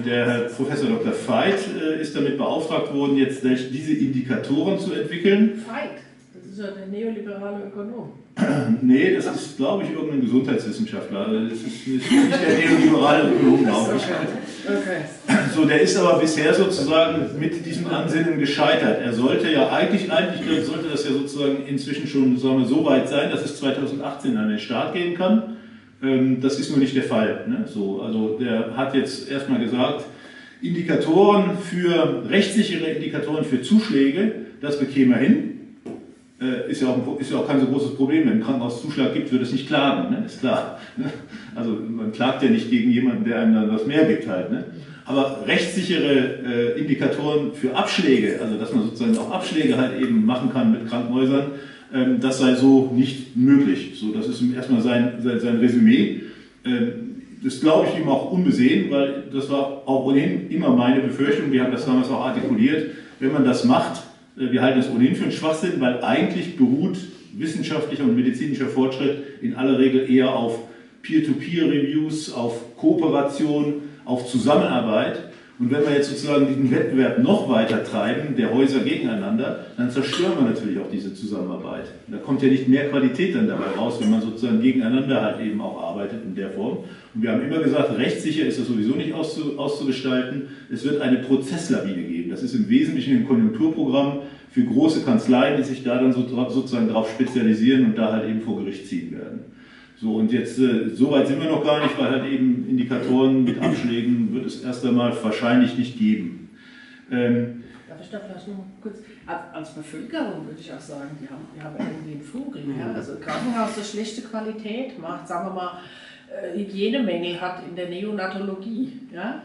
Der Herr Professor Dr. Veit ist damit beauftragt worden, jetzt diese Indikatoren zu entwickeln. Veit? Das ist ja der neoliberale Ökonom. Nee, das ist, glaube ich, irgendein Gesundheitswissenschaftler. Das ist nicht der neoliberale Ökonom, glaube ich. Okay. So, der ist aber bisher sozusagen mit diesem Ansinnen gescheitert. Er sollte ja eigentlich sollte das ja sozusagen inzwischen schon, sagen wir, so weit sein, dass es 2018 an den Start gehen kann. Das ist nur nicht der Fall. Ne? So, also der hat jetzt erstmal gesagt, Indikatoren für rechtssichere Indikatoren für Zuschläge, das bekäme er hin. Ist ja auch kein so großes Problem. Wenn es einen Krankenhauszuschlag gibt, würde es nicht klagen, ne? Ist klar. Also man klagt ja nicht gegen jemanden, der einem dann was mehr gibt halt. Ne? Aber rechtssichere Indikatoren für Abschläge, also dass man sozusagen auch Abschläge halt eben machen kann mit Krankenhäusern, das sei so nicht möglich. So, das ist erstmal sein Resümee. Das glaube ich ihm auch unbesehen, weil das war auch ohnehin immer meine Befürchtung. Wir haben das damals auch artikuliert. Wenn man das macht, wir halten das ohnehin für einen Schwachsinn, weil eigentlich beruht wissenschaftlicher und medizinischer Fortschritt in aller Regel eher auf Peer-to-Peer-Reviews, auf Kooperation, auf Zusammenarbeit. Und wenn wir jetzt sozusagen diesen Wettbewerb noch weiter treiben, der Häuser gegeneinander, dann zerstören wir natürlich auch diese Zusammenarbeit. Da kommt ja nicht mehr Qualität dann dabei raus, wenn man sozusagen gegeneinander halt eben auch arbeitet in der Form. Und wir haben immer gesagt, rechtssicher ist das sowieso nicht auszugestalten. Es wird eine Prozesslawine geben. Das ist im Wesentlichen ein Konjunkturprogramm für große Kanzleien, die sich da dann sozusagen darauf spezialisieren und da halt eben vor Gericht ziehen werden. So, und jetzt, so weit sind wir noch gar nicht, weil halt eben Indikatoren mit Abschlägen wird es erst einmal wahrscheinlich nicht geben. Darf ich da vielleicht noch kurz, als Bevölkerung würde ich auch sagen, wir haben irgendwie einen Vogel. Ja? Also Krankenhaus so schlechte Qualität macht, sagen wir mal, Hygienemängel hat in der Neonatologie. Ja?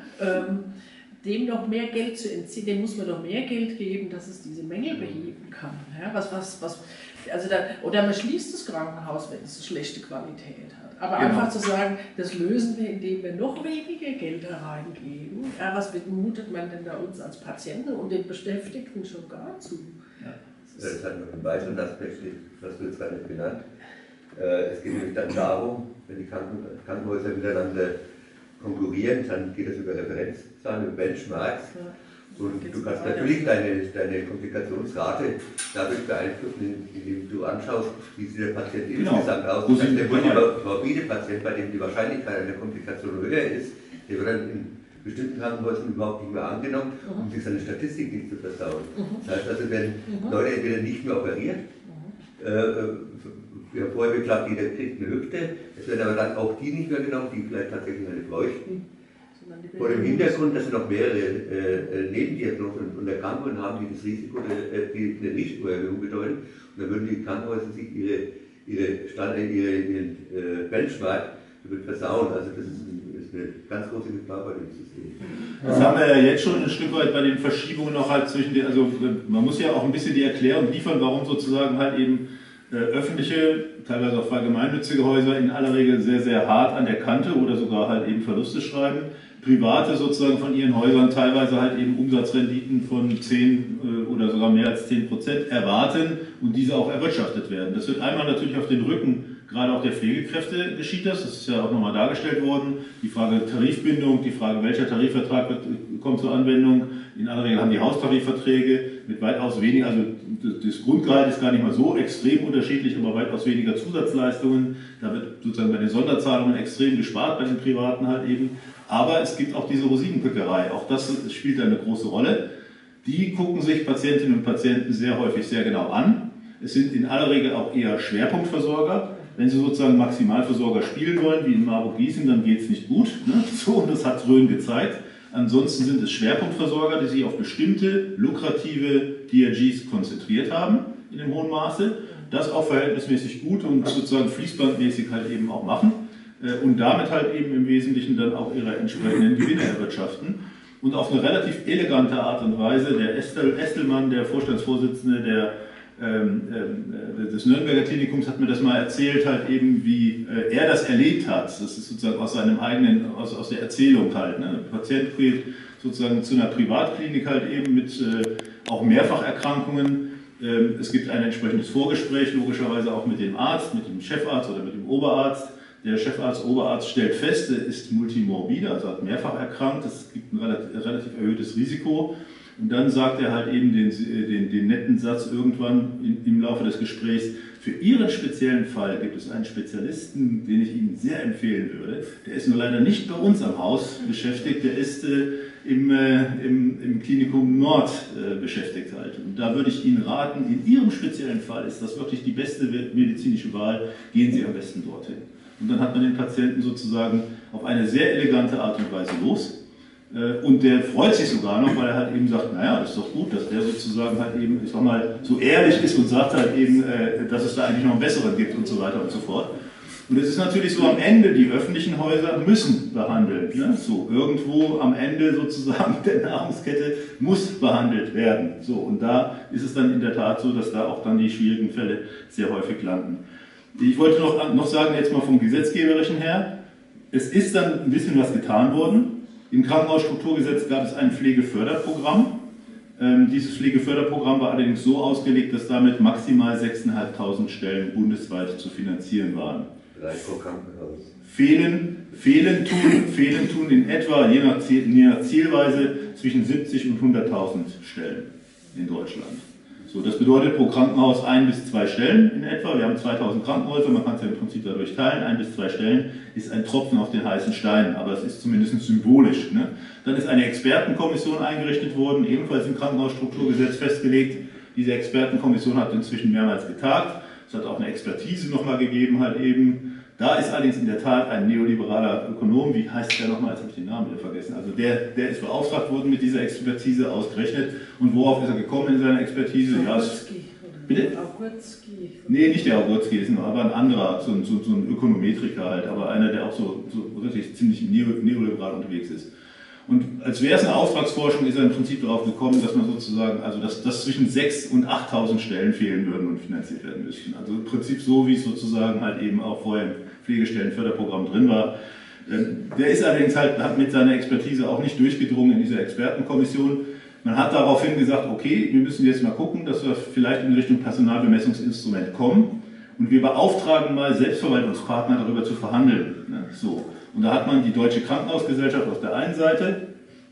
Dem noch mehr Geld zu entziehen, dem muss man doch mehr Geld geben, dass es diese Mängel beheben kann. Ja? Also da, oder man schließt das Krankenhaus, wenn es eine schlechte Qualität hat. Aber genau, einfach zu sagen, das lösen wir, indem wir noch weniger Geld hereingeben. Ja, was mutet man denn da uns als Patienten und den Beschäftigten schon gar zu? Ja. Das hat noch einen weiteren Aspekt, das wird zwar nicht genannt. Es geht nämlich dann darum, wenn die Krankenhäuser miteinander konkurrieren, dann geht es über Referenzzahlen, über Benchmarks. Ja. Und du kannst natürlich deine Komplikationsrate dadurch beeinflussen, indem du anschaust, wie sieht der Patient insgesamt aus. Das heißt, der morbide Patient, bei dem die Wahrscheinlichkeit einer Komplikation höher ist, der wird dann in bestimmten Krankenhäusern überhaupt nicht mehr angenommen, um sich seine Statistik nicht zu versauen. Das heißt also, wenn Leute entweder nicht mehr operiert, wir haben vorher geklagt, jeder kriegt eine Hüfte, es werden aber dann auch die nicht mehr genommen, die vielleicht tatsächlich eine bräuchten. Vor dem Hintergrund, dass sie noch mehrere Nebendiagnosen und Erkrankungen haben, die das Risiko, die eine Risikoerhöhung bedeuten. Und dann würden die Krankenhäuser sich ihren Benchmark versauen. Also das ist eine ganz große Gefahr bei dem System. Das haben wir ja jetzt schon ein Stück weit bei den Verschiebungen noch halt zwischen den, also man muss ja auch ein bisschen die Erklärung liefern, warum sozusagen halt eben öffentliche, teilweise auch gemeinnützige Häuser in aller Regel sehr, sehr hart an der Kante oder sogar halt eben Verluste schreiben. Private sozusagen von ihren Häusern teilweise halt eben Umsatzrenditen von 10 oder sogar mehr als 10% erwarten und diese auch erwirtschaftet werden. Das wird einmal natürlich auf den Rücken, gerade auch der Pflegekräfte geschieht das, das ist ja auch nochmal dargestellt worden, die Frage Tarifbindung, die Frage welcher Tarifvertrag kommt zur Anwendung, in aller Regel haben die Haustarifverträge mit weitaus weniger, also das Grundgehalt ist gar nicht mal so extrem unterschiedlich, aber weitaus weniger Zusatzleistungen, da wird sozusagen bei den Sonderzahlungen extrem gespart, bei den Privaten halt eben. Aber es gibt auch diese Rosinenpickerei, auch das spielt da eine große Rolle. Die gucken sich Patientinnen und Patienten sehr häufig sehr genau an. Es sind in aller Regel auch eher Schwerpunktversorger. Wenn sie sozusagen Maximalversorger spielen wollen, wie in Marburg-Gießen, dann geht es nicht gut. Ne? So, und das hat Rhön gezeigt. Ansonsten sind es Schwerpunktversorger, die sich auf bestimmte lukrative DRGs konzentriert haben, in dem hohen Maße. Das auch verhältnismäßig gut und sozusagen fließbandmäßig halt eben auch machen. Und damit halt eben im Wesentlichen dann auch ihre entsprechenden Gewinne erwirtschaften. Und auf eine relativ elegante Art und Weise, der Estelmann, der Vorstandsvorsitzende des Nürnberger Klinikums, hat mir das mal erzählt, halt eben, wie er das erlebt hat. Das ist sozusagen aus seinem eigenen, aus der Erzählung halt. Ne? Ein Patient geht sozusagen zu einer Privatklinik halt eben mit auch Mehrfacherkrankungen. Es gibt ein entsprechendes Vorgespräch, logischerweise auch mit dem Arzt, mit dem Chefarzt oder mit dem Oberarzt. Der Oberarzt stellt fest, er ist multimorbide, also hat mehrfach erkrankt, es gibt ein relativ erhöhtes Risiko Und dann sagt er halt eben den netten Satz irgendwann im Laufe des Gesprächs: Für Ihren speziellen Fall gibt es einen Spezialisten, den ich Ihnen sehr empfehlen würde. Der ist nur leider nicht bei uns am Haus beschäftigt, der ist im Klinikum Nord beschäftigt halt. Und da würde ich Ihnen raten, in Ihrem speziellen Fall ist das wirklich die beste medizinische Wahl, gehen Sie am besten dorthin. Und dann hat man den Patienten sozusagen auf eine sehr elegante Art und Weise los. Und der freut sich sogar noch, weil er halt eben sagt, naja, das ist doch gut, dass der sozusagen halt eben, ich sag mal, so ehrlich ist und sagt halt eben, dass es da eigentlich noch einen besseren gibt und so weiter und so fort. Und es ist natürlich so am Ende, die öffentlichen Häuser müssen behandeln. Ne? So, irgendwo am Ende sozusagen der Nahrungskette muss behandelt werden. So, und da ist es dann in der Tat so, dass da auch dann die schwierigen Fälle sehr häufig landen. Ich wollte noch sagen, jetzt mal vom Gesetzgeberischen her, es ist dann ein bisschen was getan worden. Im Krankenhausstrukturgesetz gab es ein Pflegeförderprogramm. Dieses Pflegeförderprogramm war allerdings so ausgelegt, dass damit maximal 6.500 Stellen bundesweit zu finanzieren waren. Fehlen tun in etwa, je nach Zielweise, zwischen 70 und 100.000 Stellen in Deutschland. So, das bedeutet pro Krankenhaus 1 bis 2 Stellen in etwa. Wir haben 2000 Krankenhäuser, man kann es ja im Prinzip dadurch teilen. 1 bis 2 Stellen ist ein Tropfen auf den heißen Stein, aber es ist zumindest symbolisch. Ne? Dann ist eine Expertenkommission eingerichtet worden, ebenfalls im Krankenhausstrukturgesetz festgelegt. Diese Expertenkommission hat inzwischen mehrmals getagt. Es hat auch eine Expertise nochmal gegeben halt eben. Da ist allerdings in der Tat ein neoliberaler Ökonom, wie heißt der nochmal, jetzt habe ich den Namen wieder vergessen, also der ist beauftragt worden mit dieser Expertise ausgerechnet. Und worauf ist er gekommen in seiner Expertise? Ja, bitte? Nee, nicht der Augurski, ist nur, aber ein anderer, so ein Ökonometriker halt, aber einer, der auch so wirklich ziemlich neoliberal unterwegs ist. Und als wäre es eine Auftragsforschung, ist er im Prinzip darauf gekommen, dass man sozusagen, also dass zwischen 6.000 und 8.000 Stellen fehlen würden und finanziert werden müssten. Also im Prinzip so, wie es sozusagen halt eben auch vorher im Pflegestellenförderprogramm drin war. Der ist allerdings halt, hat mit seiner Expertise auch nicht durchgedrungen in dieser Expertenkommission. Man hat daraufhin gesagt, okay, wir müssen jetzt mal gucken, dass wir vielleicht in Richtung Personalbemessungsinstrument kommen. Und wir beauftragen mal Selbstverwaltungspartner darüber zu verhandeln. So. Und da hat man die Deutsche Krankenhausgesellschaft auf der einen Seite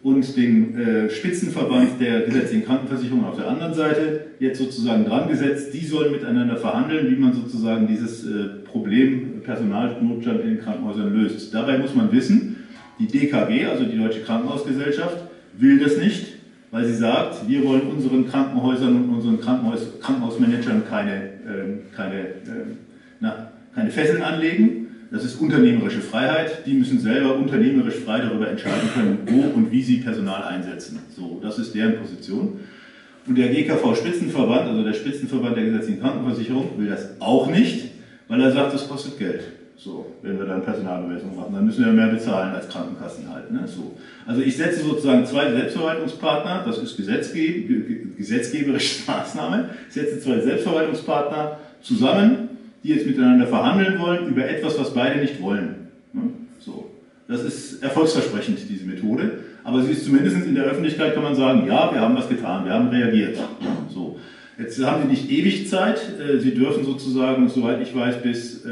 und den Spitzenverband der gesetzlichen Krankenversicherung auf der anderen Seite jetzt sozusagen dran gesetzt. Die sollen miteinander verhandeln, wie man sozusagen dieses Problem Personalnotstand in den Krankenhäusern löst. Dabei muss man wissen, die DKG, also die Deutsche Krankenhausgesellschaft, will das nicht, weil sie sagt, wir wollen unseren Krankenhäusern und unseren Krankenhausmanagern keine Fesseln anlegen. Das ist unternehmerische Freiheit. Die müssen selber unternehmerisch frei darüber entscheiden können, wo und wie sie Personal einsetzen. So, das ist deren Position. Und der GKV-Spitzenverband, also der Spitzenverband der gesetzlichen Krankenversicherung, will das auch nicht, weil er sagt, das kostet Geld. So, wenn wir dann Personalbemessung machen, dann müssen wir mehr bezahlen als Krankenkassen halt. Ne? So. Also ich setze sozusagen 2 Selbstverwaltungspartner, das ist gesetzgeberische Maßnahme, ich setze 2 Selbstverwaltungspartner zusammen, die jetzt miteinander verhandeln wollen über etwas, was beide nicht wollen. Ne? So. Das ist erfolgsversprechend, diese Methode, aber sie ist zumindest in der Öffentlichkeit, kann man sagen, ja, wir haben was getan, wir haben reagiert. So. Jetzt haben sie nicht ewig Zeit, sie dürfen sozusagen, soweit ich weiß, bis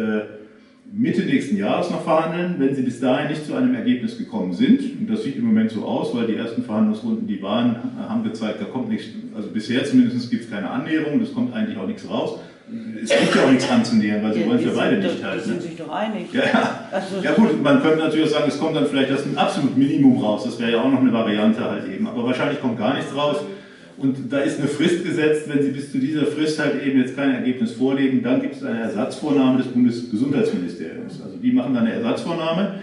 Mitte nächsten Jahres noch verhandeln, wenn sie bis dahin nicht zu einem Ergebnis gekommen sind. Und das sieht im Moment so aus, weil die ersten Verhandlungsrunden, die waren, haben gezeigt, da kommt nichts, also bisher zumindest gibt es keine Annäherung, es kommt eigentlich auch nichts raus. Es gibt ja auch nichts anzunähern, weil sie wollen es ja beide nicht halten. Sie sind sich doch einig. Ja, ja. Also, ja gut, man könnte natürlich auch sagen, es kommt dann vielleicht das absolute Minimum raus, das wäre ja auch noch eine Variante halt eben, aber wahrscheinlich kommt gar nichts raus. Und da ist eine Frist gesetzt, wenn Sie bis zu dieser Frist halt eben jetzt kein Ergebnis vorlegen, dann gibt es eine Ersatzvornahme des Bundesgesundheitsministeriums. Also die machen dann eine Ersatzvornahme.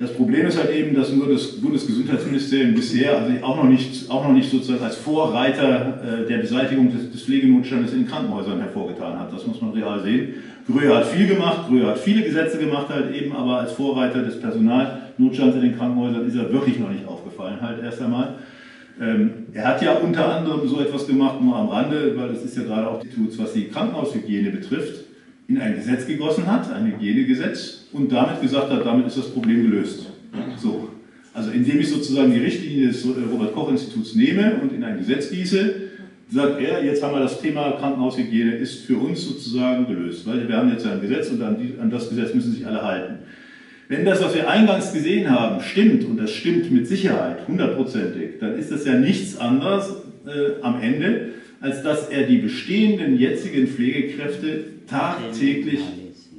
Das Problem ist halt eben, dass nur das Bundesgesundheitsministerium bisher, also auch noch nicht sozusagen als Vorreiter der Beseitigung des Pflegenotstandes in den Krankenhäusern hervorgetan hat. Das muss man real sehen. Gröhe hat viel gemacht, Gröhe hat viele Gesetze gemacht halt eben, aber als Vorreiter des Personalnotstands in den Krankenhäusern ist er wirklich noch nicht aufgefallen halt erst einmal. Er hat ja unter anderem so etwas gemacht, nur am Rande, weil das ist ja gerade auch die Tools, was die Krankenhaushygiene betrifft, in ein Gesetz gegossen hat, ein Hygienegesetz, und damit gesagt hat, damit ist das Problem gelöst. So. Also indem ich sozusagen die Richtlinie des Robert-Koch-Instituts nehme und in ein Gesetz gieße, sagt er, jetzt haben wir das Thema Krankenhaushygiene, ist für uns sozusagen gelöst, weil wir haben jetzt ein Gesetz und an das Gesetz müssen sich alle halten. Wenn das, was wir eingangs gesehen haben, stimmt, und das stimmt mit Sicherheit, hundertprozentig, dann ist das ja nichts anderes am Ende, als dass er die bestehenden jetzigen Pflegekräfte tagtäglich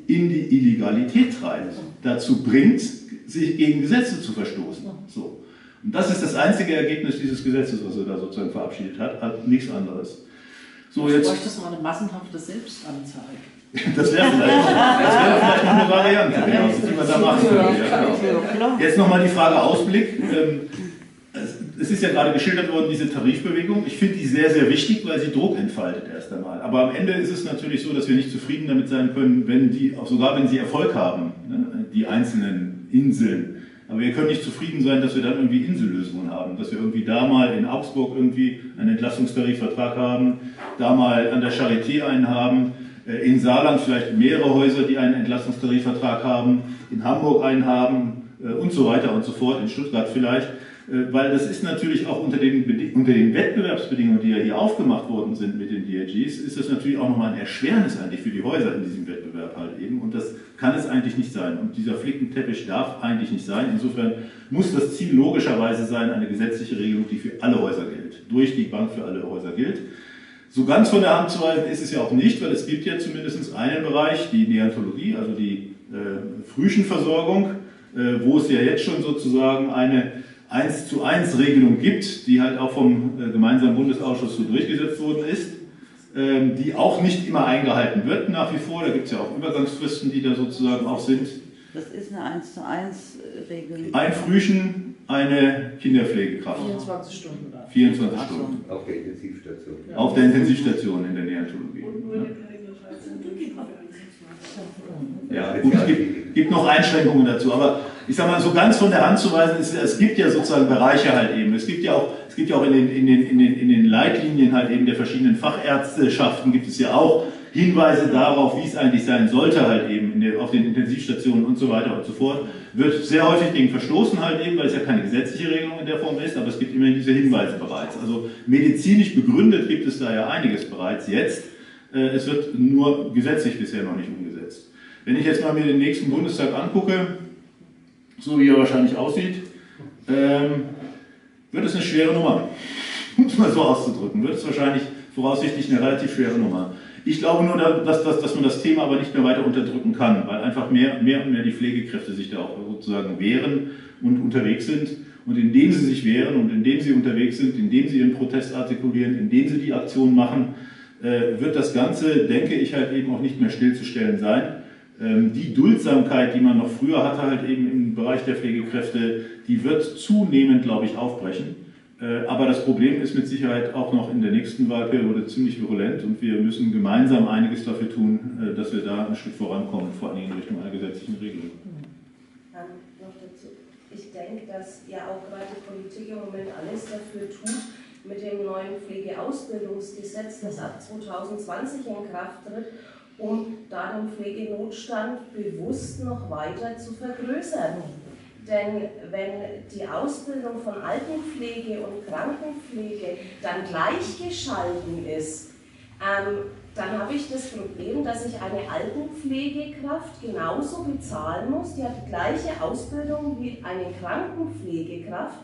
in die Illegalität treibt, dazu bringt, sich gegen Gesetze zu verstoßen. So. Und das ist das einzige Ergebnis dieses Gesetzes, was er da sozusagen verabschiedet hat, nichts anderes. So, jetzt bräuchte es mal eine massenhafte Selbstanzeige. Das wäre vielleicht eine Variante, genau, die wir da machen können. Ja, genau. Jetzt nochmal die Frage Ausblick. Es ist ja gerade geschildert worden, diese Tarifbewegung. Ich finde die sehr, sehr wichtig, weil sie Druck entfaltet erst einmal. Aber am Ende ist es natürlich so, dass wir nicht zufrieden damit sein können, wenn die, sogar wenn sie Erfolg haben, die einzelnen Inseln. Aber wir können nicht zufrieden sein, dass wir dann irgendwie Insellösungen haben, dass wir irgendwie da mal in Augsburg irgendwie einen Entlastungstarifvertrag haben, da mal an der Charité einen haben, in Saarland vielleicht mehrere Häuser, die einen Entlastungstarifvertrag haben, in Hamburg einen haben und so weiter und so fort, in Stuttgart vielleicht. Weil das ist natürlich auch unter den Wettbewerbsbedingungen, die ja hier aufgemacht worden sind mit den DRGs, ist das natürlich auch nochmal ein Erschwernis eigentlich für die Häuser in diesem Wettbewerb halt eben. Und das kann es eigentlich nicht sein. Und dieser Flickenteppich darf eigentlich nicht sein. Insofern muss das Ziel logischerweise sein, eine gesetzliche Regelung, die für alle Häuser gilt, durch die Bank für alle Häuser gilt. So ganz von der Hand zu weisen ist es ja auch nicht, weil es gibt ja zumindest einen Bereich, die Neonatologie, also die Frühchenversorgung, wo es ja jetzt schon sozusagen eine 1:1 Regelung gibt, die halt auch vom gemeinsamen Bundesausschuss so durchgesetzt worden ist, die auch nicht immer eingehalten wird nach wie vor. Da gibt es ja auch Übergangsfristen, die da sozusagen auch sind. Das ist eine 1:1 Regelung. Ein Frühchen, eine Kinderpflegekraft. 24 Stunden. 24 Stunden. Auf der Intensivstation. Ja. Auf der Intensivstation in der Neonatologie. Und nur in der Kardiologie. Ja, gut, es gibt noch Einschränkungen dazu, aber ich sage mal, so ganz von der Hand zu weisen, es gibt ja sozusagen Bereiche halt eben. Es gibt ja auch in den Leitlinien halt eben der verschiedenen Fachärzteschaften gibt es ja auch Hinweise darauf, wie es eigentlich sein sollte halt eben auf den Intensivstationen und so weiter und so fort. Wird sehr häufig gegen verstoßen halt eben, weil es ja keine gesetzliche Regelung in der Form ist, aber es gibt immerhin diese Hinweise bereits. Also medizinisch begründet gibt es da ja einiges bereits jetzt. Es wird nur gesetzlich bisher noch nicht umgesetzt. Wenn ich jetzt mal mir den nächsten Bundestag angucke, so wie er wahrscheinlich aussieht, wird es eine schwere Nummer. Um es mal so auszudrücken, wird es wahrscheinlich voraussichtlich eine relativ schwere Nummer. Ich glaube nur, dass man das Thema aber nicht mehr weiter unterdrücken kann, weil einfach mehr und mehr die Pflegekräfte sich da auch sozusagen wehren und unterwegs sind. Und indem sie sich wehren und indem sie unterwegs sind, indem sie ihren Protest artikulieren, indem sie die Aktion machen, wird das Ganze, denke ich, halt eben auch nicht mehr stillzustellen sein. Die Duldsamkeit, die man noch früher hatte, halt eben im Bereich der Pflegekräfte, die wird zunehmend, glaube ich, aufbrechen. Aber das Problem ist mit Sicherheit auch noch in der nächsten Wahlperiode ziemlich virulent und wir müssen gemeinsam einiges dafür tun, dass wir da ein Stück vorankommen, vor allem in Richtung einer gesetzlichen Regelung. Noch dazu. Ich denke, dass ja auch gerade die Politik im Moment alles dafür tut, mit dem neuen Pflegeausbildungsgesetz, das ab 2020 in Kraft tritt, um da den Pflegenotstand bewusst noch weiter zu vergrößern. Denn wenn die Ausbildung von Altenpflege und Krankenpflege dann gleichgeschalten ist, dann habe ich das Problem, dass ich eine Altenpflegekraft genauso bezahlen muss. Die hat die gleiche Ausbildung wie eine Krankenpflegekraft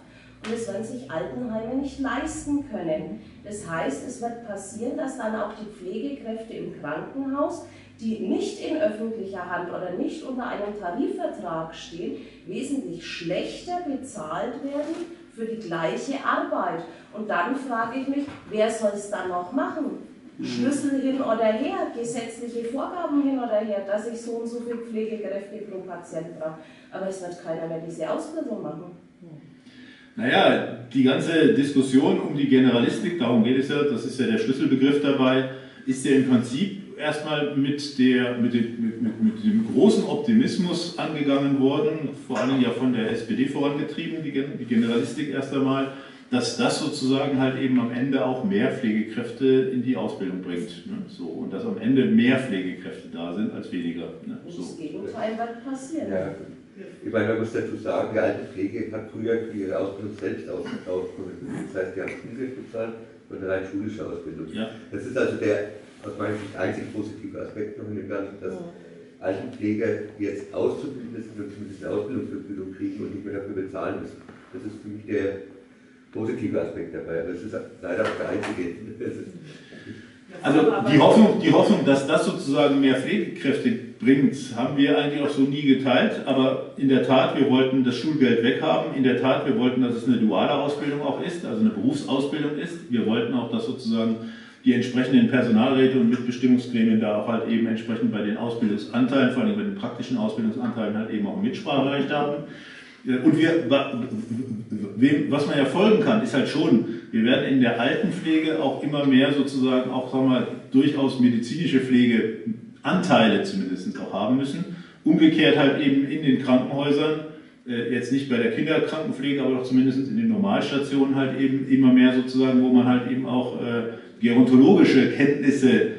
und es werden sich Altenheime nicht leisten können. Das heißt, es wird passieren, dass dann auch die Pflegekräfte im Krankenhaus, die nicht in öffentlicher Hand oder nicht unter einem Tarifvertrag stehen, wesentlich schlechter bezahlt werden für die gleiche Arbeit. Und dann frage ich mich, wer soll es dann noch machen? Schlüssel hin oder her, gesetzliche Vorgaben hin oder her, dass ich so und so viel Pflegekräfte pro Patient brauche. Aber es wird keiner mehr diese Ausbildung machen. Naja, die ganze Diskussion um die Generalistik, darum geht es ja, das ist ja der Schlüsselbegriff dabei, ist ja im Prinzip erstmal mit dem großen Optimismus angegangen worden, vor allem ja von der SPD vorangetrieben, die Generalistik erst einmal, dass das sozusagen halt eben am Ende auch mehr Pflegekräfte in die Ausbildung bringt. Ne? So, und dass am Ende mehr Pflegekräfte da sind als weniger. Ne? So. Und das Gegenteil wird passieren. Ja. Ich meine, man muss dazu sagen, die Altenpflege hat früher ihre Ausbildung selbst ausgebildet. Das heißt, die haben Schulgeld bezahlt und rein schulische Ausbildung. Ja. Das ist also der aus meiner Sicht einzig positive Aspekt noch in dem Ganzen, dass Altenpfleger jetzt Auszubildende sind und zumindest eine Ausbildungsvergütung kriegen und nicht mehr dafür bezahlen müssen. Das ist für mich der positive Aspekt dabei, aber es ist leider auch der einzige. Also die Hoffnung, dass das sozusagen mehr Pflegekräfte bringt, haben wir eigentlich auch so nie geteilt. Aber in der Tat, wir wollten das Schulgeld weghaben. In der Tat, wir wollten, dass es eine duale Ausbildung auch ist, also eine Berufsausbildung ist. Wir wollten auch, dass sozusagen die entsprechenden Personalräte und Mitbestimmungsgremien da auch halt eben entsprechend bei den Ausbildungsanteilen, vor allem bei den praktischen Ausbildungsanteilen halt eben auch Mitspracherecht haben. Und was man ja folgen kann, ist halt schon, wir werden in der Altenpflege auch immer mehr sozusagen auch, sagen wir mal, durchaus medizinische Pflegeanteile zumindest auch haben müssen. Umgekehrt halt eben in den Krankenhäusern, jetzt nicht bei der Kinderkrankenpflege, aber doch zumindest in den Normalstationen halt eben immer mehr sozusagen, wo man halt eben auch gerontologische Kenntnisse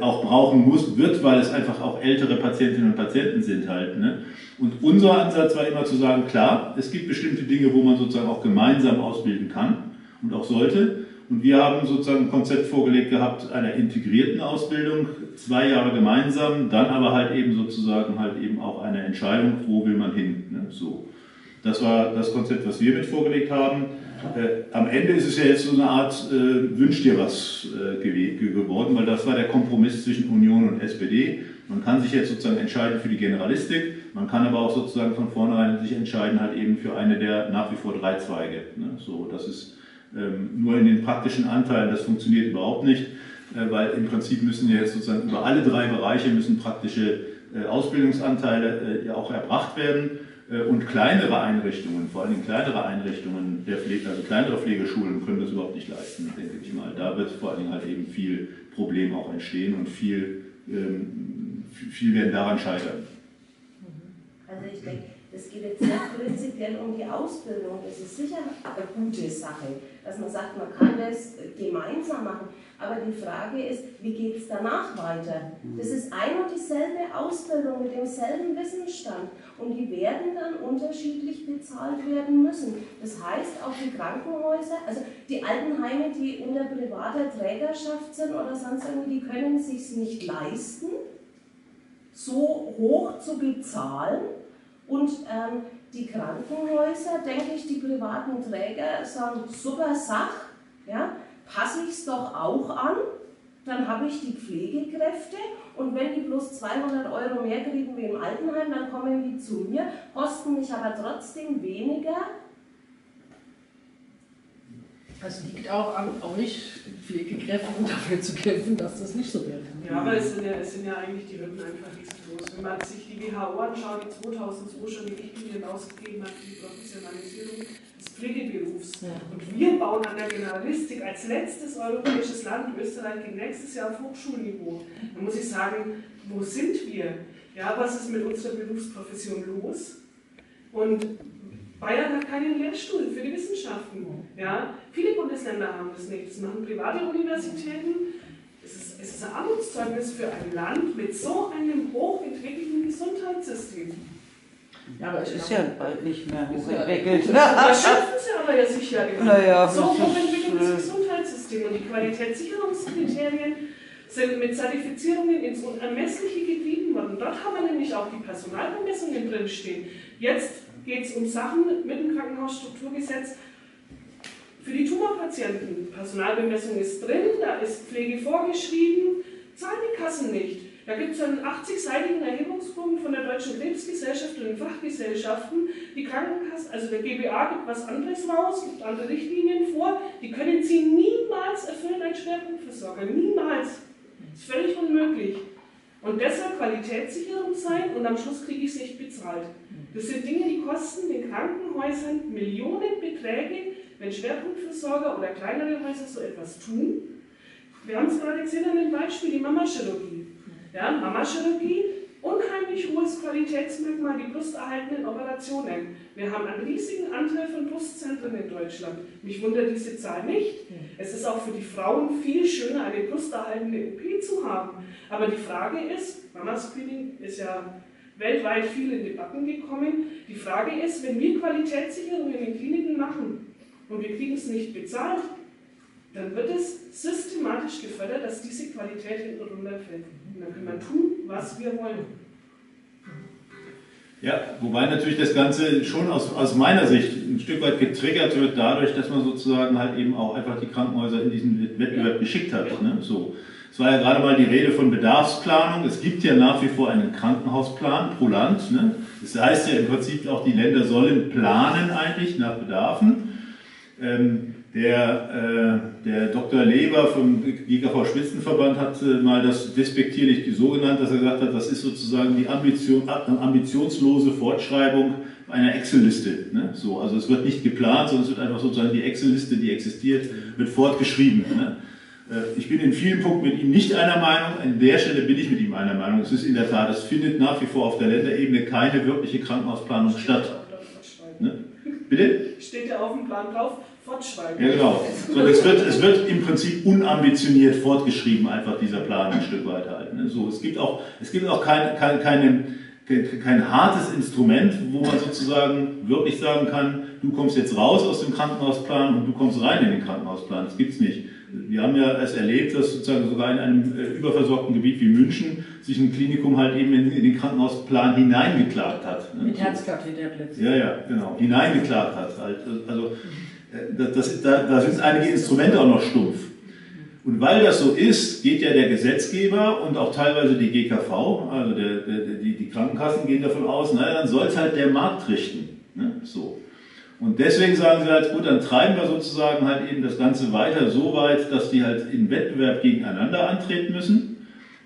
auch brauchen muss, weil es einfach auch ältere Patientinnen und Patienten sind halt, ne? Und unser Ansatz war immer zu sagen, klar, es gibt bestimmte Dinge, wo man sozusagen auch gemeinsam ausbilden kann und auch sollte. Und wir haben sozusagen ein Konzept vorgelegt gehabt einer integrierten Ausbildung, 2 Jahre gemeinsam, dann aber halt eben sozusagen halt eben auch eine Entscheidung, wo will man hin, ne? So. Das war das Konzept, was wir mit vorgelegt haben. Am Ende ist es ja jetzt so eine Art Wünsch dir was geworden, weil das war der Kompromiss zwischen Union und SPD. Man kann sich jetzt sozusagen entscheiden für die Generalistik, man kann aber auch sozusagen von vornherein sich entscheiden halt eben für eine der nach wie vor 3 Zweige. Ne? So, das ist nur in den praktischen Anteilen, das funktioniert überhaupt nicht, weil im Prinzip müssen ja jetzt sozusagen über alle 3 Bereiche müssen praktische Ausbildungsanteile ja auch erbracht werden. Und kleinere Einrichtungen, vor allem kleinere Einrichtungen der Pflege, also kleinere Pflegeschulen können das überhaupt nicht leisten, denke ich mal. Da wird vor allem halt eben viel Problem auch entstehen und viel werden daran scheitern. Also ich denke, es geht jetzt sehr prinzipiell um die Ausbildung. Es ist sicher eine gute Sache, dass man sagt, man kann das gemeinsam machen. Aber die Frage ist, wie geht es danach weiter? Das ist ein und dieselbe Ausbildung mit demselben Wissensstand und die werden dann unterschiedlich bezahlt werden müssen. Das heißt, auch die Krankenhäuser, also die Altenheime, die unter privater Trägerschaft sind oder sonst irgendwie, die können es sich nicht leisten, so hoch zu bezahlen. Und die Krankenhäuser, denke ich, die privaten Träger sagen, super Sach, ja, passe ich es doch auch an, dann habe ich die Pflegekräfte und wenn die bloß 200 Euro mehr kriegen wie im Altenheim, dann kommen die zu mir, kosten mich aber trotzdem weniger. Es liegt auch an euch, Pflegekräften, dafür zu kämpfen, dass das nicht so wird. Ja, aber es sind ja eigentlich die Hürden einfach riesengroß. Wenn man sich die WHO anschaut, die 2002 schon die Richtlinien ausgegeben hat, die Professionalisierung des Pflegeberufs. Ja. Und wir bauen an der Generalistik als letztes europäisches Land, Österreich, geht nächstes Jahr auf Hochschulniveau. Da muss ich sagen, wo sind wir? Ja, was ist mit unserer Berufsprofession los? Und Bayern hat keinen Lehrstuhl für die Wissenschaften. Ja? Viele Bundesländer haben das nicht. Das machen private Universitäten. Es ist ein Armutszeugnis für ein Land mit so einem hochentwickelten Gesundheitssystem. Ja, aber es ist ja bald nicht mehr hochentwickelt. Das schaffen sie aber ja sicher. Naja, so hochentwickeltes Gesundheitssystem. Und die Qualitätssicherungskriterien sind mit Zertifizierungen ins unermessliche gediehen worden. Dort haben wir nämlich auch die Personalbemessungen drinstehen. Jetzt geht es um Sachen mit dem Krankenhausstrukturgesetz für die Tumorpatienten. Personalbemessung ist drin, da ist Pflege vorgeschrieben, zahlen die Kassen nicht. Da gibt es einen 80-seitigen Erhebungsbogen von der Deutschen Krebsgesellschaft und den Fachgesellschaften. Die Krankenkassen, also der GBA gibt was anderes raus, gibt andere Richtlinien vor, die können sie niemals erfüllen als Schwerpunktversorger, niemals. Ist völlig unmöglich. Und deshalb Qualitätssicherung sein und am Schluss kriege ich es nicht bezahlt. Das sind Dinge, die kosten den Krankenhäusern Millionenbeträge, wenn Schwerpunktversorger oder kleinere Häuser so etwas tun. Wir haben es gerade gesehen an dem Beispiel, die Mamachirurgie. Ja, Mamachirurgie, unheimlich hohes Qualitätsmerkmal, die brusterhaltenden Operationen. Wir haben einen riesigen Anteil von Brustzentren in Deutschland. Mich wundert diese Zahl nicht. Es ist auch für die Frauen viel schöner, eine brusterhaltende OP zu haben. Aber die Frage ist, Mamascreening ist ja weltweit viel in Debatten gekommen. Die Frage ist, wenn wir Qualitätssicherung in den Kliniken machen und wir kriegen es nicht bezahlt, dann wird es systematisch gefördert, dass diese Qualität hinten runterfällt. Und dann können wir tun, was wir wollen. Ja, wobei natürlich das Ganze schon aus meiner Sicht ein Stück weit getriggert wird dadurch, dass man sozusagen halt eben auch einfach die Krankenhäuser in diesen Wettbewerb geschickt hat. Ne? So. Es war ja gerade mal die Rede von Bedarfsplanung. Es gibt ja nach wie vor einen Krankenhausplan pro Land. Ne? Das heißt ja im Prinzip auch, die Länder sollen planen eigentlich nach Bedarfen. Der Dr. Leber vom GKV-Spitzenverband hat mal das despektierlich so genannt, dass er gesagt hat, das ist sozusagen die ambitionslose Fortschreibung einer Excel-Liste. Ne? So, also es wird nicht geplant, sondern es wird einfach sozusagen die Excel-Liste, die existiert, wird fortgeschrieben. Ne? Ich bin in vielen Punkten mit ihm nicht einer Meinung, an der Stelle bin ich mit ihm einer Meinung. Es ist in der Tat, es findet nach wie vor auf der Länderebene keine wirkliche Krankenhausplanung statt. Ne? Bitte? Steht ja auf dem Plan drauf, fortschreiben. Ja, genau. So, es wird im Prinzip unambitioniert fortgeschrieben, einfach dieser Plan ein Stück weit halt. Ne? So, es gibt auch kein hartes Instrument, wo man sozusagen wirklich sagen kann, du kommst jetzt raus aus dem Krankenhausplan und du kommst rein in den Krankenhausplan. Das gibt es nicht. Wir haben ja es erlebt, dass sozusagen sogar in einem überversorgten Gebiet wie München sich ein Klinikum halt eben in den Krankenhausplan hineingeklagt hat. Ne? Mit Herzkatheter plötzlich. Ja, ja, genau. Hineingeklagt hat. Also da sind einige Instrumente auch noch stumpf. Und weil das so ist, geht ja der Gesetzgeber und auch teilweise die GKV, also die Krankenkassen gehen davon aus, naja, dann soll es halt der Markt richten. Ne? So. Und deswegen sagen sie halt, gut, dann treiben wir sozusagen halt eben das Ganze weiter so weit, dass die halt im Wettbewerb gegeneinander antreten müssen.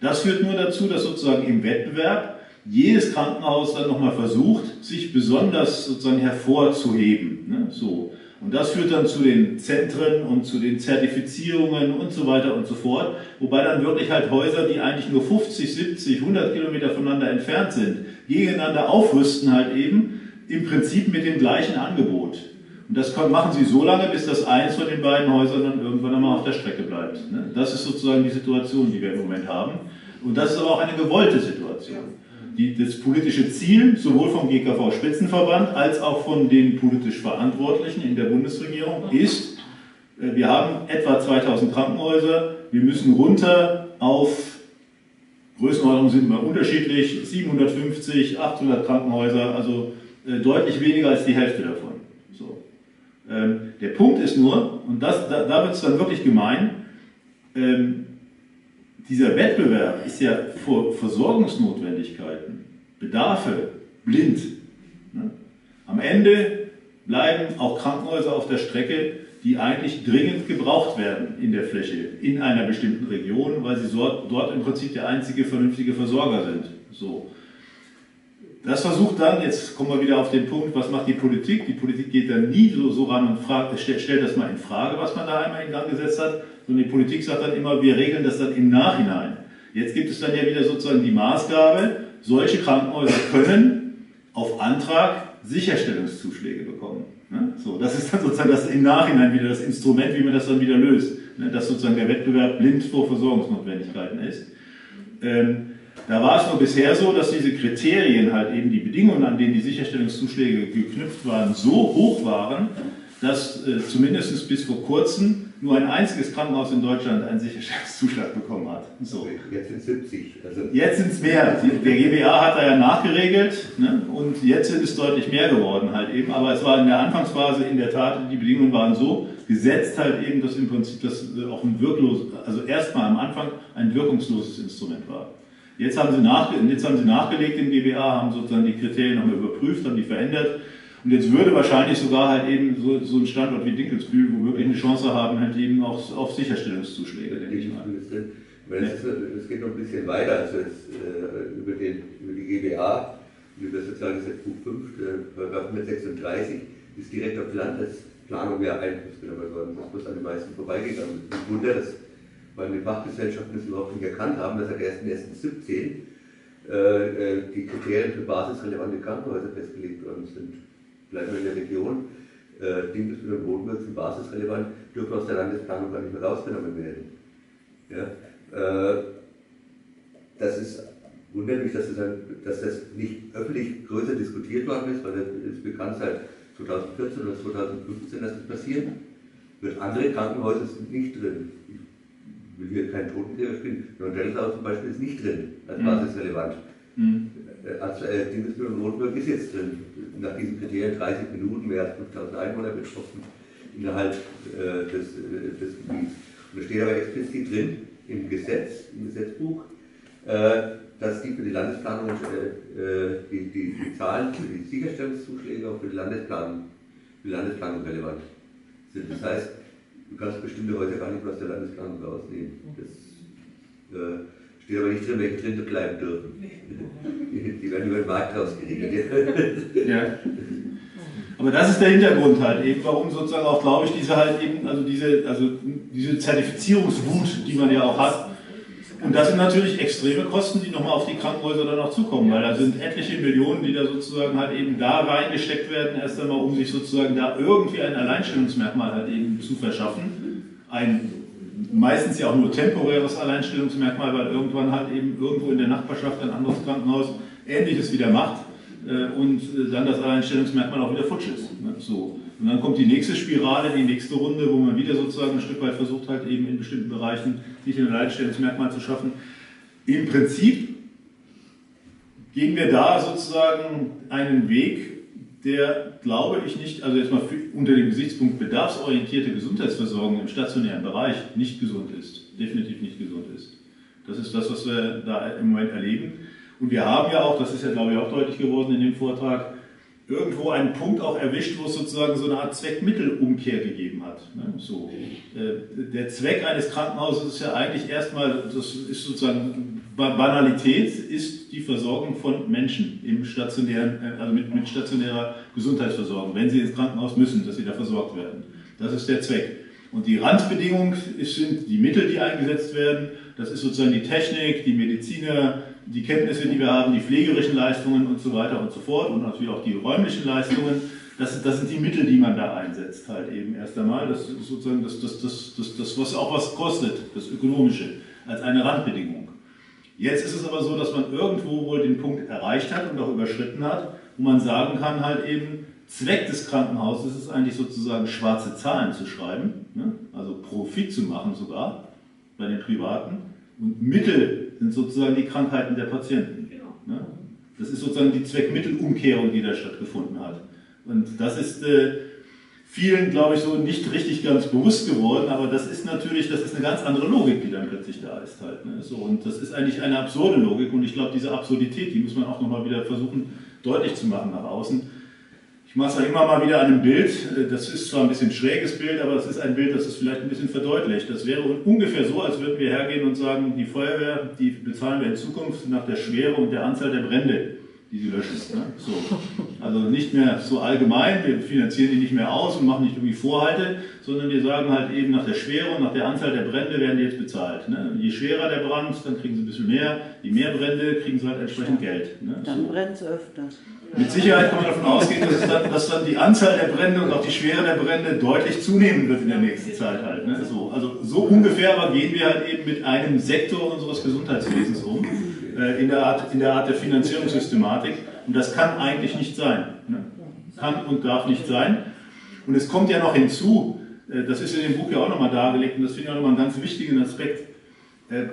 Das führt nur dazu, dass sozusagen im Wettbewerb jedes Krankenhaus dann nochmal versucht, sich besonders sozusagen hervorzuheben. Ne? So. Und das führt dann zu den Zentren und zu den Zertifizierungen und so weiter und so fort. Wobei dann wirklich halt Häuser, die eigentlich nur 50, 70, 100 Kilometer voneinander entfernt sind, gegeneinander aufrüsten halt eben, im Prinzip mit dem gleichen Angebot. Und das machen sie so lange, bis das eins von den beiden Häusern dann irgendwann einmal auf der Strecke bleibt. Das ist sozusagen die Situation, die wir im Moment haben. Und das ist aber auch eine gewollte Situation. Das politische Ziel, sowohl vom GKV-Spitzenverband als auch von den politisch Verantwortlichen in der Bundesregierung, ist, wir haben etwa 2000 Krankenhäuser, wir müssen runter auf, Größenordnungen sind immer unterschiedlich, 750, 800 Krankenhäuser, also deutlich weniger als die Hälfte davon. So. Der Punkt ist nur, und da wird es dann wirklich gemein, dieser Wettbewerb ist ja vor Versorgungsnotwendigkeiten, Bedarfe, blind. Ne? Am Ende bleiben auch Krankenhäuser auf der Strecke, die eigentlich dringend gebraucht werden in der Fläche, in einer bestimmten Region, weil sie dort im Prinzip der einzige vernünftige Versorger sind. So. Das versucht dann, jetzt kommen wir wieder auf den Punkt, was macht die Politik? Die Politik geht dann nie so ran und fragt, stellt das mal in Frage, was man da einmal in Gang gesetzt hat, sondern die Politik sagt dann immer, wir regeln das dann im Nachhinein. Jetzt gibt es dann ja wieder sozusagen die Maßgabe, solche Krankenhäuser können auf Antrag Sicherstellungszuschläge bekommen. So, das ist dann sozusagen das im Nachhinein wieder das Instrument, wie man das dann wieder löst, dass sozusagen der Wettbewerb blind vor Versorgungsnotwendigkeiten ist. Da war es nur bisher so, dass diese Kriterien halt eben die Bedingungen, an denen die Sicherstellungszuschläge geknüpft waren, so hoch waren, dass zumindest bis vor kurzem nur ein einziges Krankenhaus in Deutschland einen Sicherstellungszuschlag bekommen hat. So. Jetzt sind es 70. Also jetzt sind es mehr. Der GBA hat da ja nachgeregelt, ne? Und jetzt ist es deutlich mehr geworden halt eben. Aber es war in der Anfangsphase in der Tat, die Bedingungen waren so gesetzt halt eben, dass im Prinzip das auch ein wirkloses, also erstmal am Anfang ein wirkungsloses Instrument war. Jetzt haben sie nachgelegt im GBA, haben sozusagen die Kriterien nochmal überprüft, haben die verändert. Und jetzt würde wahrscheinlich sogar halt eben so ein Standort wie Dinkelsbühl, wo wirklich eine Chance haben, halt eben auch auf Sicherstellungszuschläge, denke ich mal. Es geht noch ein bisschen weiter, also jetzt, über die GBA, über das Sozialgesetzbuch 5, Paragraph 136, ist direkt auf Landesplanung ja Einfluss genommen worden. Das muss an den meisten vorbeigegangen. Ein Wunder, dass weil die Fachgesellschaften das überhaupt nicht erkannt haben, dass seit 1.1.17 die Kriterien für basisrelevante Krankenhäuser festgelegt worden sind. Bleiben wir in der Region, Dinkelsbühl und Bodenburg sind basisrelevant, dürfen aus der Landesplanung gar nicht mehr rausgenommen werden. Ja? Das ist, wundert mich, dass das nicht öffentlich größer diskutiert worden ist, weil das ist bekannt seit 2014 oder 2015, dass das passiert. Für andere Krankenhäuser sind nicht drin. Ich will hier keinen Totengräber spielen, sondern Delta zum Beispiel ist nicht drin, als basisrelevant. Mhm. aktuelle Kindesmühle und Notmühle ist jetzt drin. Nach diesem Kriterium 30 Minuten, mehr als 5000 Einwohner betroffen innerhalb des Gebiets. Und es steht aber explizit drin im Gesetz, im Gesetzbuch, dass die für die Landesplanung die Zahlen für die Sicherstellungszuschläge auch für die Landesplanung, relevant sind. Das heißt, du kannst bestimmte Häuser gar nicht mehr aus der Landesplanung rausnehmen. Das steht aber nicht drin, welche drin bleiben dürfen. Die werden über den Markt rausgeregelt. Ja. Aber das ist der Hintergrund halt eben, warum sozusagen auch, glaube ich, diese halt eben, also diese Zertifizierungswut, die man ja auch hat. Und das sind natürlich extreme Kosten, die nochmal auf die Krankenhäuser dann noch zukommen, weil da sind etliche Millionen, die da sozusagen halt eben da reingesteckt werden, erst einmal, um sich sozusagen da irgendwie ein Alleinstellungsmerkmal halt eben zu verschaffen. Ein meistens ja auch nur temporäres Alleinstellungsmerkmal, weil irgendwann halt eben irgendwo in der Nachbarschaft ein anderes Krankenhaus Ähnliches wieder macht und dann das Alleinstellungsmerkmal auch wieder futsch ist. So. Und dann kommt die nächste Spirale, die nächste Runde, wo man wieder sozusagen ein Stück weit versucht halt eben in bestimmten Bereichen sich ein Alleinstellungsmerkmal zu schaffen. Im Prinzip gehen wir da sozusagen einen Weg, der, glaube ich, nicht, also erstmal unter dem Gesichtspunkt bedarfsorientierte Gesundheitsversorgung im stationären Bereich nicht gesund ist, definitiv nicht gesund ist. Das ist das, was wir da im Moment erleben. Und wir haben ja auch, das ist ja, glaube ich, auch deutlich geworden in dem Vortrag, irgendwo einen Punkt auch erwischt, wo es sozusagen so eine Art Zweckmittelumkehr gegeben hat. So. Der Zweck eines Krankenhauses ist ja eigentlich erstmal, das ist sozusagen Banalität, ist die Versorgung von Menschen im stationären, also mit stationärer Gesundheitsversorgung, wenn sie ins Krankenhaus müssen, dass sie da versorgt werden. Das ist der Zweck. Und die Randbedingung sind die Mittel, die eingesetzt werden. Das ist sozusagen die Technik, die Mediziner, die Kenntnisse, die wir haben, die pflegerischen Leistungen und so weiter und so fort und natürlich auch die räumlichen Leistungen. Das sind die Mittel, die man da einsetzt halt eben erst einmal. Das ist sozusagen das was auch was kostet, das Ökonomische, als eine Randbedingung. Jetzt ist es aber so, dass man irgendwo wohl den Punkt erreicht hat und auch überschritten hat, wo man sagen kann halt eben, Zweck des Krankenhauses ist eigentlich sozusagen schwarze Zahlen zu schreiben, ne? Also Profit zu machen sogar bei den Privaten und Mittel sind sozusagen die Krankheiten der Patienten. Genau. Das ist sozusagen die Zweckmittelumkehrung, die da stattgefunden hat. Und das ist vielen, glaube ich, so nicht richtig ganz bewusst geworden, aber das ist natürlich, das ist eine ganz andere Logik, die dann plötzlich da ist halt. Ne? So, und das ist eigentlich eine absurde Logik und ich glaube, diese Absurdität, die muss man auch nochmal wieder versuchen, deutlich zu machen nach außen. Ich mache es ja immer mal wieder an einem Bild, das ist zwar ein bisschen schräges Bild, aber das ist ein Bild, das es vielleicht ein bisschen verdeutlicht. Das wäre ungefähr so, als würden wir hergehen und sagen, die Feuerwehr, die bezahlen wir in Zukunft nach der Schwere und der Anzahl der Brände, die sie löschen. Ne? So. Also nicht mehr so allgemein, wir finanzieren die nicht mehr aus und machen nicht irgendwie Vorhalte, sondern wir sagen halt eben nach der Schwere und nach der Anzahl der Brände werden die jetzt bezahlt. Ne? Je schwerer der Brand, dann kriegen sie ein bisschen mehr, je mehr Brände, kriegen sie halt entsprechend Geld. Ne? Dann so. Brennt es öfter. Mit Sicherheit kann man davon ausgehen, dass dann die Anzahl der Brände und auch die Schwere der Brände deutlich zunehmen wird in der nächsten Zeit halt. Ne? So, also so ungefähr aber gehen wir halt eben mit einem Sektor unseres Gesundheitswesens um, in der Art der Finanzierungssystematik. Und das kann eigentlich nicht sein. Ne? Kann und darf nicht sein. Und es kommt ja noch hinzu, das ist in dem Buch ja auch nochmal dargelegt und das finde ich auch nochmal einen ganz wichtigen Aspekt,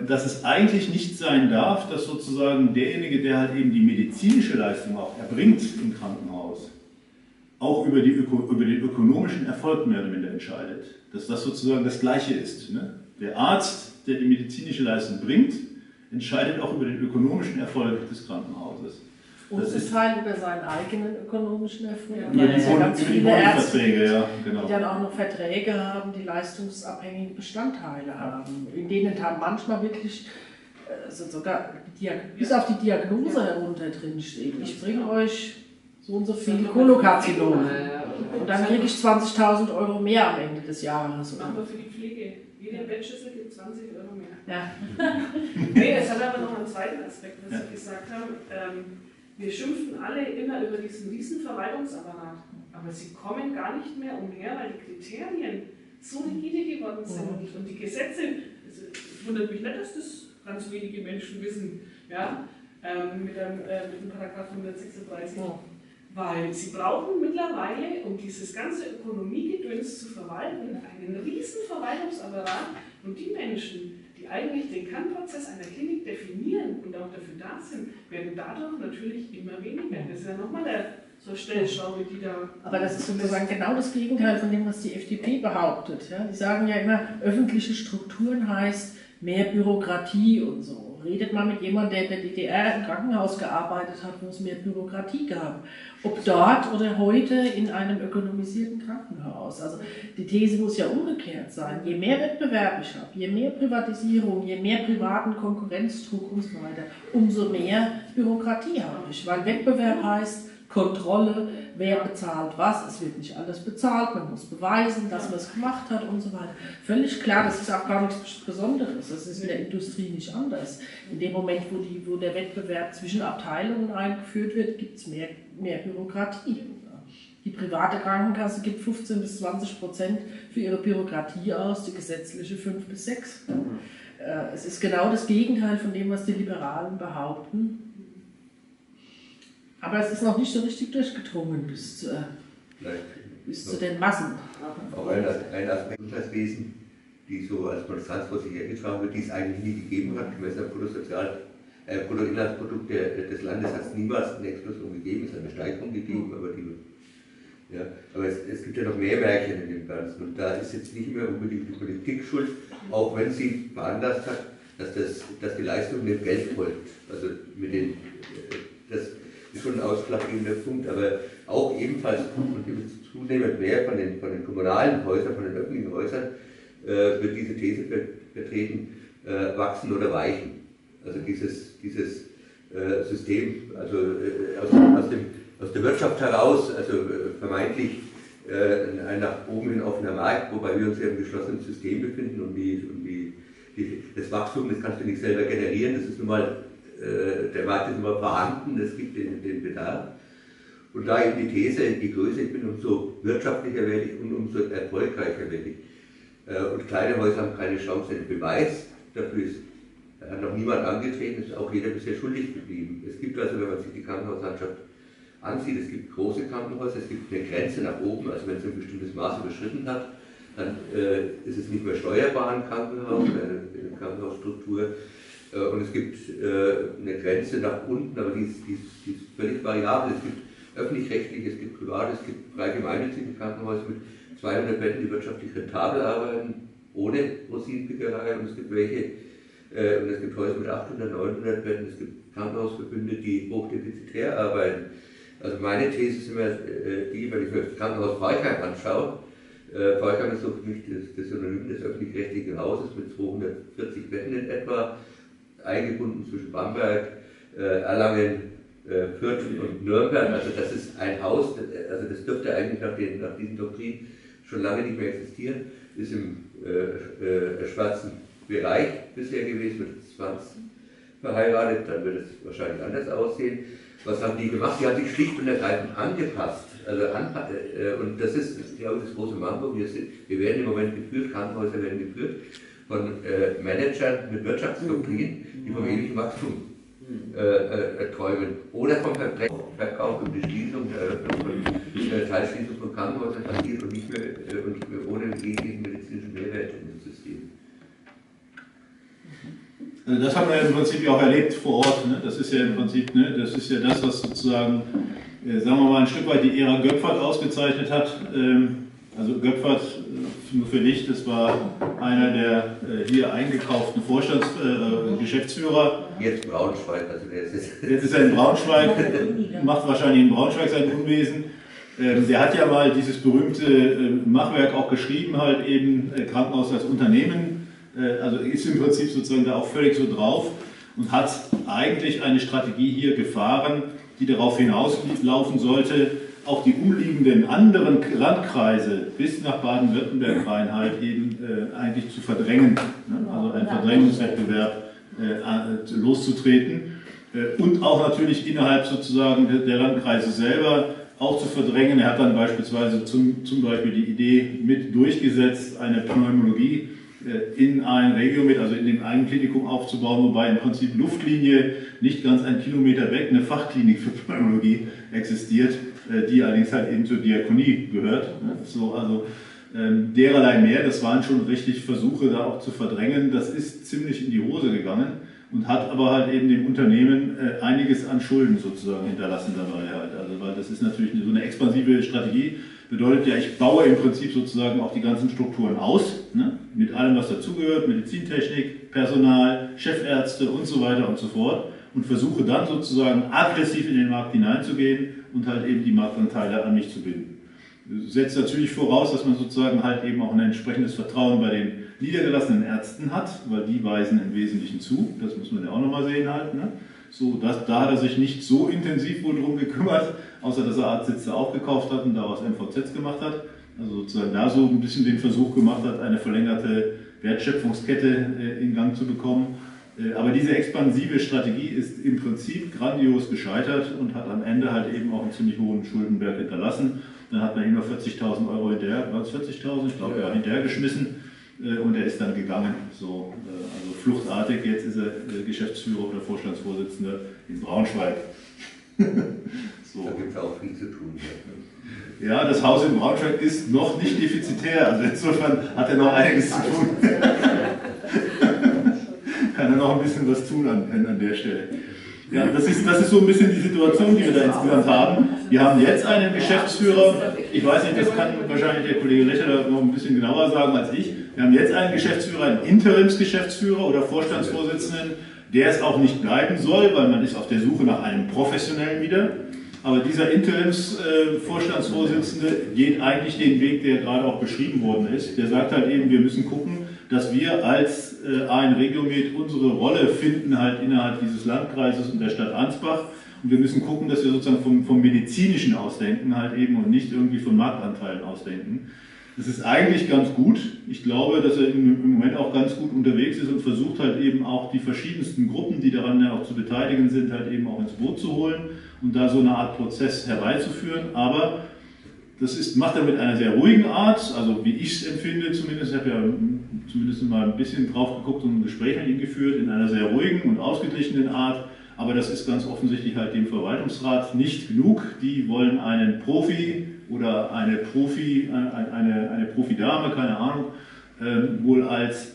dass es eigentlich nicht sein darf, dass sozusagen derjenige, der halt eben die medizinische Leistung auch erbringt im Krankenhaus, auch über den ökonomischen Erfolg mehr oder minder entscheidet. Dass das sozusagen das Gleiche ist. Ne? Der Arzt, der die medizinische Leistung bringt, entscheidet auch über den ökonomischen Erfolg des Krankenhauses. Und zum Teil über seinen eigenen ökonomischen Erfolg. Ja, weil es ja ganz viele Ärzte gibt, ja, genau, die dann auch noch Verträge haben, die leistungsabhängige Bestandteile haben, in denen dann manchmal wirklich sogar bis auf die Diagnose herunter drin steht. Ich bringe euch so und so viel Kolokarzinome und dann kriege ich 20.000 Euro mehr am Ende des Jahres. Aber für die Pflege, jeder Bettschüssel gibt 20 Euro mehr. Ja. Nee, es hat aber noch einen zweiten Aspekt, was Sie gesagt haben. Wir schimpfen alle immer über diesen riesen Verwaltungsapparat, aber sie kommen gar nicht mehr umher, weil die Kriterien so rigide geworden sind und die Gesetze, es wundert mich nicht, dass das ganz wenige Menschen wissen, ja, mit dem Paragraph 136, weil sie brauchen mittlerweile, um dieses ganze Ökonomiegedöns zu verwalten, einen riesen Verwaltungsapparat und die Menschen, die die eigentlich den Kernprozess einer Klinik definieren und auch dafür da sind, werden dadurch natürlich immer weniger. Das ist ja nochmal eine so Stellschraube, die da... Aber das ist sozusagen genau das Gegenteil von dem, was die FDP behauptet. Ja? Die sagen ja immer, öffentliche Strukturen heißt mehr Bürokratie und so. Redet mal mit jemandem, der in der DDR im Krankenhaus gearbeitet hat, wo es mehr Bürokratie gab. Ob dort oder heute in einem ökonomisierten Krankenhaus. Also die These muss ja umgekehrt sein. Je mehr Wettbewerb ich habe, je mehr Privatisierung, je mehr privaten Konkurrenzdruck und so weiter, umso mehr Bürokratie habe ich. Weil Wettbewerb heißt Kontrolle, wer bezahlt was, es wird nicht alles bezahlt, man muss beweisen, dass man es gemacht hat und so weiter. Völlig klar, das ist auch gar nichts Besonderes, das ist in der Industrie nicht anders. In dem Moment, wo der Wettbewerb zwischen Abteilungen eingeführt wird, gibt es mehr Bürokratie. Die private Krankenkasse gibt 15 bis 20% für ihre Bürokratie aus, die gesetzliche 5 bis 6. Es ist genau das Gegenteil von dem, was die Liberalen behaupten. Aber es ist noch nicht so richtig durchgedrungen bis zu den Massen. Auch ein Aspekt im Gesundheitswesen, die so als Konstanz vor sich hergetragen wird, die es eigentlich nie gegeben hat. Gemessen am Bruttoinlandsprodukt des Landes hat es niemals eine Explosion gegeben, es hat eine Steigerung gegeben, aber die, ja, aber es gibt ja noch mehr Märchen in dem Ganzen. Und da ist jetzt nicht mehr unbedingt die Politik schuld, auch wenn sie veranlasst hat, dass die Leistung dem Geld folgt. Also mit den... Das ist schon ein ausschlaggebender Punkt, aber auch ebenfalls und zunehmend mehr von den kommunalen Häusern, von den öffentlichen Häusern wird diese These vertreten, wachsen oder weichen. Also dieses System, also aus der Wirtschaft heraus, also vermeintlich ein nach oben hin offener Markt, wobei wir uns ja im geschlossenen System befinden und das Wachstum, das kannst du nicht selber generieren, das ist nun mal... Der Markt ist immer vorhanden, es gibt den Bedarf. Und da eben die These, je größer ich bin, umso wirtschaftlicher werde ich und umso erfolgreicher werde ich. Und kleine Häuser haben keine Chance. Der Beweis dafür hat noch niemand angetreten, ist auch jeder bisher schuldig geblieben. Es gibt also, wenn man sich die Krankenhauslandschaft ansieht, es gibt große Krankenhäuser, es gibt eine Grenze nach oben, also wenn es ein bestimmtes Maß überschritten hat, dann ist es nicht mehr steuerbar im Krankenhaus, in der Krankenhausstruktur. Und es gibt eine Grenze nach unten, aber die ist völlig variabel. Es gibt öffentlich-rechtliche, es gibt private, es gibt frei gemeinnützige Krankenhäuser mit 200 Betten, die wirtschaftlich rentabel arbeiten, ohne Rosinenpickerei. Und es gibt Häuser mit 800, 900 Betten, es gibt Krankenhausverbünde, die hochdefizitär arbeiten. Also meine These ist immer die, wenn ich mir das Krankenhaus Falkheim anschaue, Falkheim ist so für mich das Synonym des öffentlich-rechtlichen Hauses mit 240 Betten in etwa, eingebunden zwischen Bamberg, Erlangen, Fürth und Nürnberg. Also das ist ein Haus, also das dürfte eigentlich nach diesen Doktrinen schon lange nicht mehr existieren, ist im schwarzen Bereich bisher gewesen, mit 20 verheiratet, dann wird es wahrscheinlich anders aussehen. Was haben die gemacht? Die haben sich schlicht und ergreifend angepasst. Also und das ist, glaube ich, das große Manko. Wir werden im Moment geführt, Krankenhäuser werden geführt von Managern mit Wirtschaftsdoktrinen, die vom ewigen Wachstum träumen. Oder vom Verkauf und Beschließung, Teilschließung von Krankenhäusern passiert und nicht mehr ohne jeglichen medizinischen Mehrwert im System. Also das haben wir im Prinzip auch erlebt vor Ort. Ne? Das ist ja im Prinzip, ne? Das ist ja das, was sozusagen, sagen wir mal, ein Stück weit die Ära Göpfert ausgezeichnet hat. Also Göpfert, nur für dich, das war einer der hier eingekauften Geschäftsführer. Jetzt Braunschweig, also der ist jetzt ist er in Braunschweig, macht wahrscheinlich in Braunschweig sein Unwesen. Der hat ja mal dieses berühmte Machwerk auch geschrieben, halt eben Krankenhaus als Unternehmen. Also ist im Prinzip sozusagen da auch völlig so drauf und hat eigentlich eine Strategie hier gefahren, die darauf hinauslaufen sollte, auch die umliegenden anderen Landkreise bis nach Baden-Württemberg rein halt eben eigentlich zu verdrängen, ne? Also einen Verdrängungswettbewerb loszutreten und auch natürlich innerhalb sozusagen der Landkreise selber auch zu verdrängen. Er hat dann beispielsweise zum Beispiel die Idee mit durchgesetzt, eine Pneumologie in ein Region mit, also in dem einen Klinikum aufzubauen, wobei im Prinzip Luftlinie nicht ganz 1 Kilometer weg eine Fachklinik für Pneumologie existiert, die allerdings halt eben zur Diakonie gehört. So, also dererlei mehr. Das waren schon richtig Versuche, da auch zu verdrängen. Das ist ziemlich in die Hose gegangen und hat aber halt eben dem Unternehmen einiges an Schulden sozusagen hinterlassen dabei halt. Also, weil das ist natürlich so eine expansive Strategie, bedeutet ja, ich baue im Prinzip sozusagen auch die ganzen Strukturen aus, ne? Mit allem, was dazugehört, Medizintechnik, Personal, Chefärzte und so weiter und so fort, und versuche dann sozusagen aggressiv in den Markt hineinzugehen und halt eben die Marktanteile an mich zu binden. Das setzt natürlich voraus, dass man sozusagen halt eben auch ein entsprechendes Vertrauen bei den niedergelassenen Ärzten hat, weil die weisen im Wesentlichen zu, das muss man ja auch nochmal sehen halt, ne? So, da hat er sich nicht so intensiv wohl drum gekümmert, außer dass er Arztsitze auch gekauft hat und daraus MVZs gemacht hat. Also sozusagen da so ein bisschen den Versuch gemacht hat, eine verlängerte Wertschöpfungskette in Gang zu bekommen. Aber diese expansive Strategie ist im Prinzip grandios gescheitert und hat am Ende halt eben auch einen ziemlich hohen Schuldenberg hinterlassen. Dann hat man ihm noch 40.000 Euro hinterher, waren es 40.000? Ich glaube, ja, hinterhergeschmissen. Und er ist dann gegangen, so, also fluchtartig. Jetzt ist er Geschäftsführer oder Vorstandsvorsitzender in Braunschweig. So. Da gibt es auch viel zu tun. Ja, das Haus in Braunschweig ist noch nicht defizitär, also insofern hat er noch einiges zu tun. Kann er noch ein bisschen was tun an der Stelle. Ja, das ist so ein bisschen die Situation, die wir da insgesamt haben. Wir haben jetzt einen Geschäftsführer, ich weiß nicht, das kann wahrscheinlich der Kollege Lecher noch ein bisschen genauer sagen als ich. Wir haben jetzt einen Geschäftsführer, einen Interimsgeschäftsführer oder Vorstandsvorsitzenden, der es auch nicht bleiben soll, weil man ist auf der Suche nach einem Professionellen wieder. Aber dieser Interims-Vorstandsvorsitzende geht eigentlich den Weg, der gerade auch beschrieben worden ist. Der sagt halt eben, wir müssen gucken, dass wir als AN Regiomed unsere Rolle finden halt innerhalb dieses Landkreises und der Stadt Ansbach. Und wir müssen gucken, dass wir sozusagen vom Medizinischen ausdenken halt eben und nicht irgendwie von Marktanteilen ausdenken. Das ist eigentlich ganz gut. Ich glaube, dass er im Moment auch ganz gut unterwegs ist und versucht halt eben auch die verschiedensten Gruppen, die daran ja auch zu beteiligen sind, halt eben auch ins Boot zu holen und da so eine Art Prozess herbeizuführen. Aber das macht er mit einer sehr ruhigen Art, also wie ich es empfinde zumindest. Ich habe ja zumindest mal ein bisschen drauf geguckt und ein Gespräch mit ihm geführt, in einer sehr ruhigen und ausgeglichenen Art. Aber das ist ganz offensichtlich halt dem Verwaltungsrat nicht genug. Die wollen einen Profi oder eine Profidame, keine Ahnung, wohl als